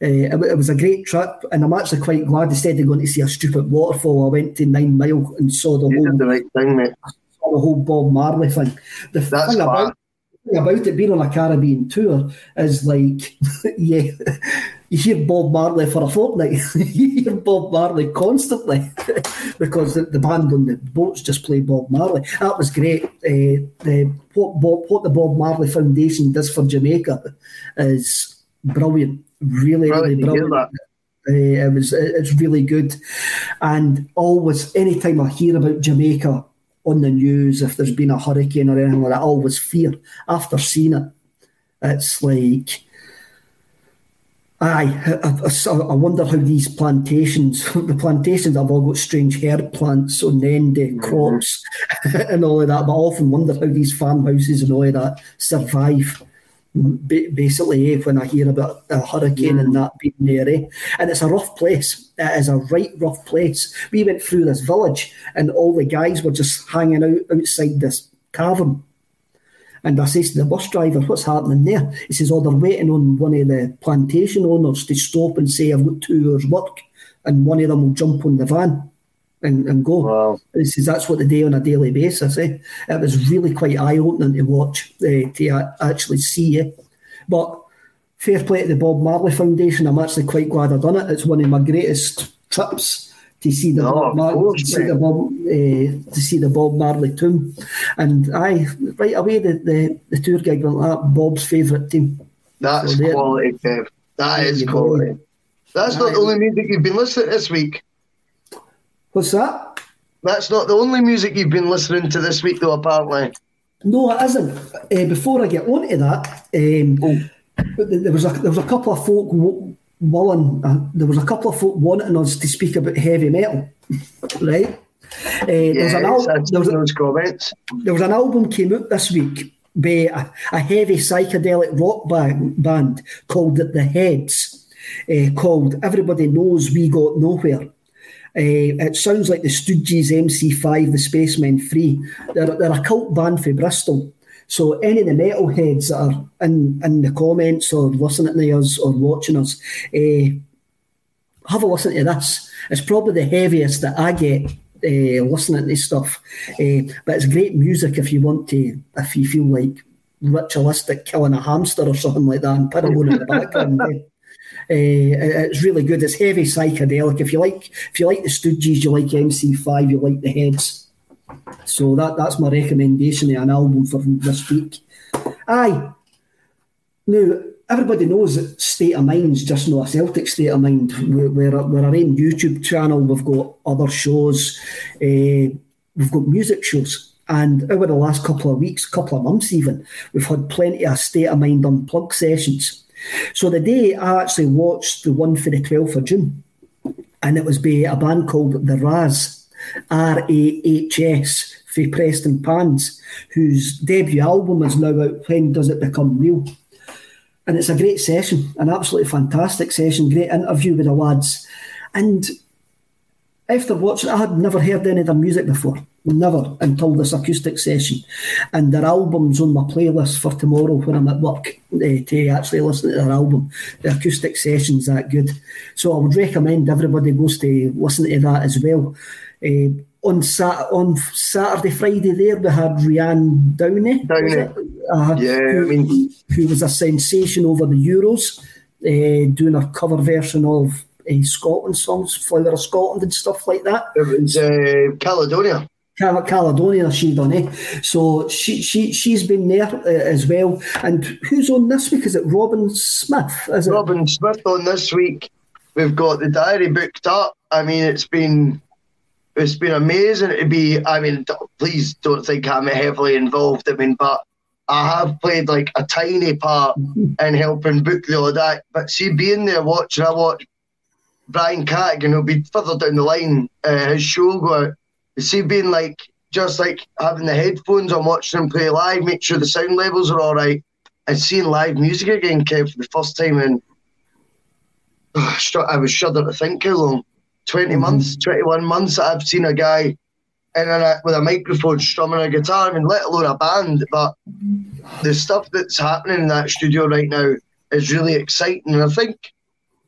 uh, it, it was a great trip, and I'm actually quite glad instead of going to see a stupid waterfall, I went to Nine Mile and saw the, whole, the, right thing, mate. Saw the whole Bob Marley thing. The That's thing about, thing about it being on a Caribbean tour is like, yeah. You hear Bob Marley for a fortnight. You hear Bob Marley constantly because the, the band on the boats just play Bob Marley. That was great. Uh, the, what, Bob, what the Bob Marley Foundation does for Jamaica is brilliant. Really, really brilliant. Uh, it was, it, it's really good. And always, any time I hear about Jamaica on the news, if there's been a hurricane or anything like that, I always fear. After seeing it, it's like... Aye, I, I, I wonder how these plantations, the plantations have all got strange herb plants on the end, the crops and all of that, but I often wonder how these farmhouses and all of that survive, basically, eh, when I hear about a hurricane mm. and that being there. Eh? And it's a rough place. It is a right rough place. We went through this village and all the guys were just hanging out outside this tavern. And I says to the bus driver, what's happening there? He says, oh, they're waiting on one of the plantation owners to stop and say, I've got two hours' work, and one of them will jump on the van and, and go. Wow. And he says, that's what they do on a daily basis. Eh? It was really quite eye-opening to watch, eh, to uh, actually see it. Eh? But fair play to the Bob Marley Foundation. I'm actually quite glad I've done it. It's one of my greatest trips to see the, oh, Bob, course, to see the Bob, uh, to see the Bob Marley tomb. And I right away the, the, the tour guide went like that, Bob's favourite team. That's so quality, Kev. That there is quality. Go. That's that not is. The only music you've been listening to this week. What's that? That's not the only music you've been listening to this week though, apparently. No, it isn't. Uh, before I get on to that, um, oh. there was a there was a couple of folk Mullen, uh, there was a couple of folk wanting us to speak about heavy metal, right? Uh, yeah, there, was an al there, was a there was an album came out this week by a, a heavy psychedelic rock band, band called The Heads, uh, called Everybody Knows We Got Nowhere. Uh, it sounds like the Stooges, M C five, the Spacemen Free. They're, they're a cult band from Bristol. So any of the metalheads that are in, in the comments or listening to us or watching us, eh, have a listen to this. It's probably the heaviest that I get eh, listening to stuff. Eh, but it's great music if you want to, if you feel like ritualistic killing a hamster or something like that and put a load in the background. eh, it's really good. It's heavy psychedelic. If you like, if you like the Stooges, you like M C five, you like The Heads. So that, that's my recommendation of an album for this week. Aye. Now, everybody knows that State of Mind's just not a Celtic State of Mind. We're, we're, we're our own YouTube channel. We've got other shows. Uh, we've got music shows. And over the last couple of weeks, couple of months even, we've had plenty of State of Mind Unplugged sessions. So the day I actually watched the one for the twelfth of June, and it was by a band called The Raz. R A H S for Preston Pans, whose debut album is now out, When Does It Become Real? And it's a great session, an absolutely fantastic session, great interview with the lads. And after watching, I had never heard any of their music before, never, until this acoustic session. And their album's on my playlist for tomorrow when I'm at work, eh, to actually listen to their album. The acoustic session's that good. So I would recommend everybody goes to listen to that as well. Uh, on, Sat on Saturday, Friday there, we had Rhianne Downey, Downey. Uh, yeah, who, I mean, who was a sensation over the Euros, uh, doing a cover version of uh, Scotland songs, Flower of Scotland and stuff like that. It was uh, Caledonia. Caledonia, she done, eh? So she, she, she's been there uh, as well. And who's on this week? Is it Robin Smith? Is it? Robin Smith on this week. We've got the diary booked up. I mean, it's been it's been amazing to be. I mean, please don't think I'm heavily involved. I mean, but I have played like a tiny part in helping book the all that. But see, being there watching, I watch Brian Cattigan, who'll be further down the line, uh, his show go out. See, being like, just like having the headphones on, watching him play live, make sure the sound levels are all right, and seeing live music again, Kev, for the first time in, oh, I was shudder to think how long, twenty months, twenty-one months that I've seen a guy in a, with a microphone strumming a guitar, I mean, let alone a band, but the stuff that's happening in that studio right now is really exciting, and I think,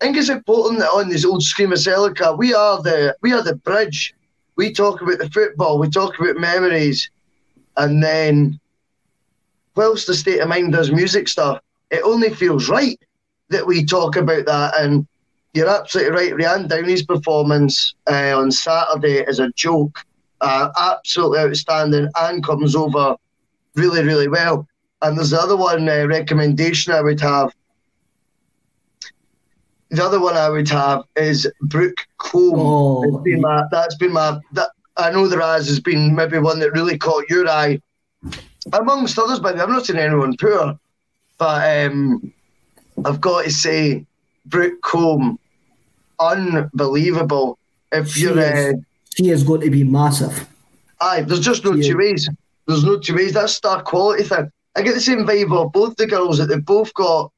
I think it's important that on this old Screamadelica, we are the, we are the bridge. We talk about the football, we talk about memories, and then whilst the State of Mind does music stuff, it only feels right that we talk about that. And you're absolutely right, Rhian Downey's performance uh, on Saturday is a joke, uh, absolutely outstanding, and comes over really, really well. And there's the other one uh, recommendation I would have. The other one I would have is Brooke Combe. Oh, that's been my, that's been my that, I know the Raz has been maybe one that really caught your eye, amongst others, by the way. I'm not saying anyone poor, but um, I've got to say, Brooke Combe, unbelievable. If she you're, is, uh, she is going to be massive. Aye, there's just no she two is. ways. There's no two ways. That's star quality thing. I get the same vibe of both the girls that they've both got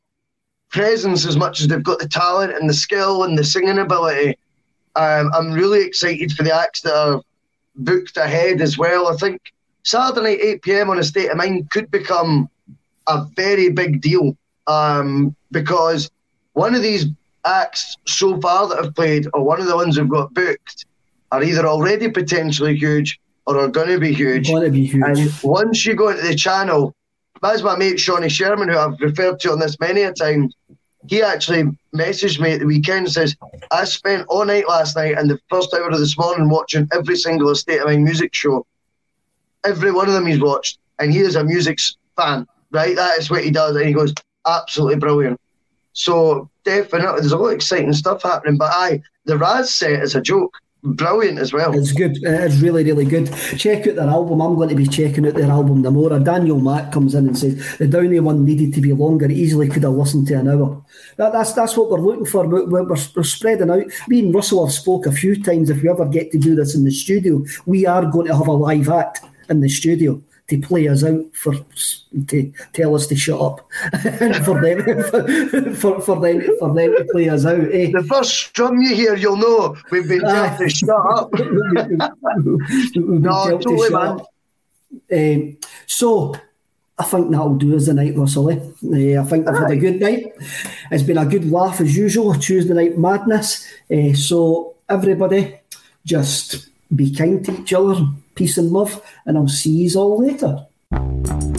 presence as much as they've got the talent and the skill and the singing ability. Um, I'm really excited for the acts that are booked ahead as well. I think Saturday night, eight p m on a State of Mind could become a very big deal um, because one of these acts so far that have played, or one of the ones we've got booked, are either already potentially huge or are going to be huge. Going to be huge. And once you go into the channel, as my mate Shawnee Sherman, who I've referred to on this many a time, he actually messaged me at the weekend and says, I spent all night last night and the first hour of this morning watching every single State of Mind music show. Every one of them he's watched. And he is a music fan, right? That is what he does. And he goes, absolutely brilliant. So definitely, there's a lot of exciting stuff happening. But aye, the Raz set is a joke. Brilliant as well. It's good. It's really, really good. Check out their album. I'm going to be checking out their album the more. Daniel Mack comes in and says the Downey one needed to be longer. Easily could have listened to an hour. That, that's that's what we're looking for. We're, we're, we're spreading out. Me and Russell have spoke a few times. If we ever get to do this in the studio, we are going to have a live act in the studio to play us out, for to tell us to shut up, and for them for, for them for them to play us out. Eh? The first strum you hear, you'll know we've been told to shut up. No, totally, man. Um, so I think that'll do us the night, Russell. Eh? Uh, I think I've had a good night. It's been a good laugh as usual. Tuesday night madness. Uh, so everybody, just be kind to each other. Peace and love, and I'll see you all later.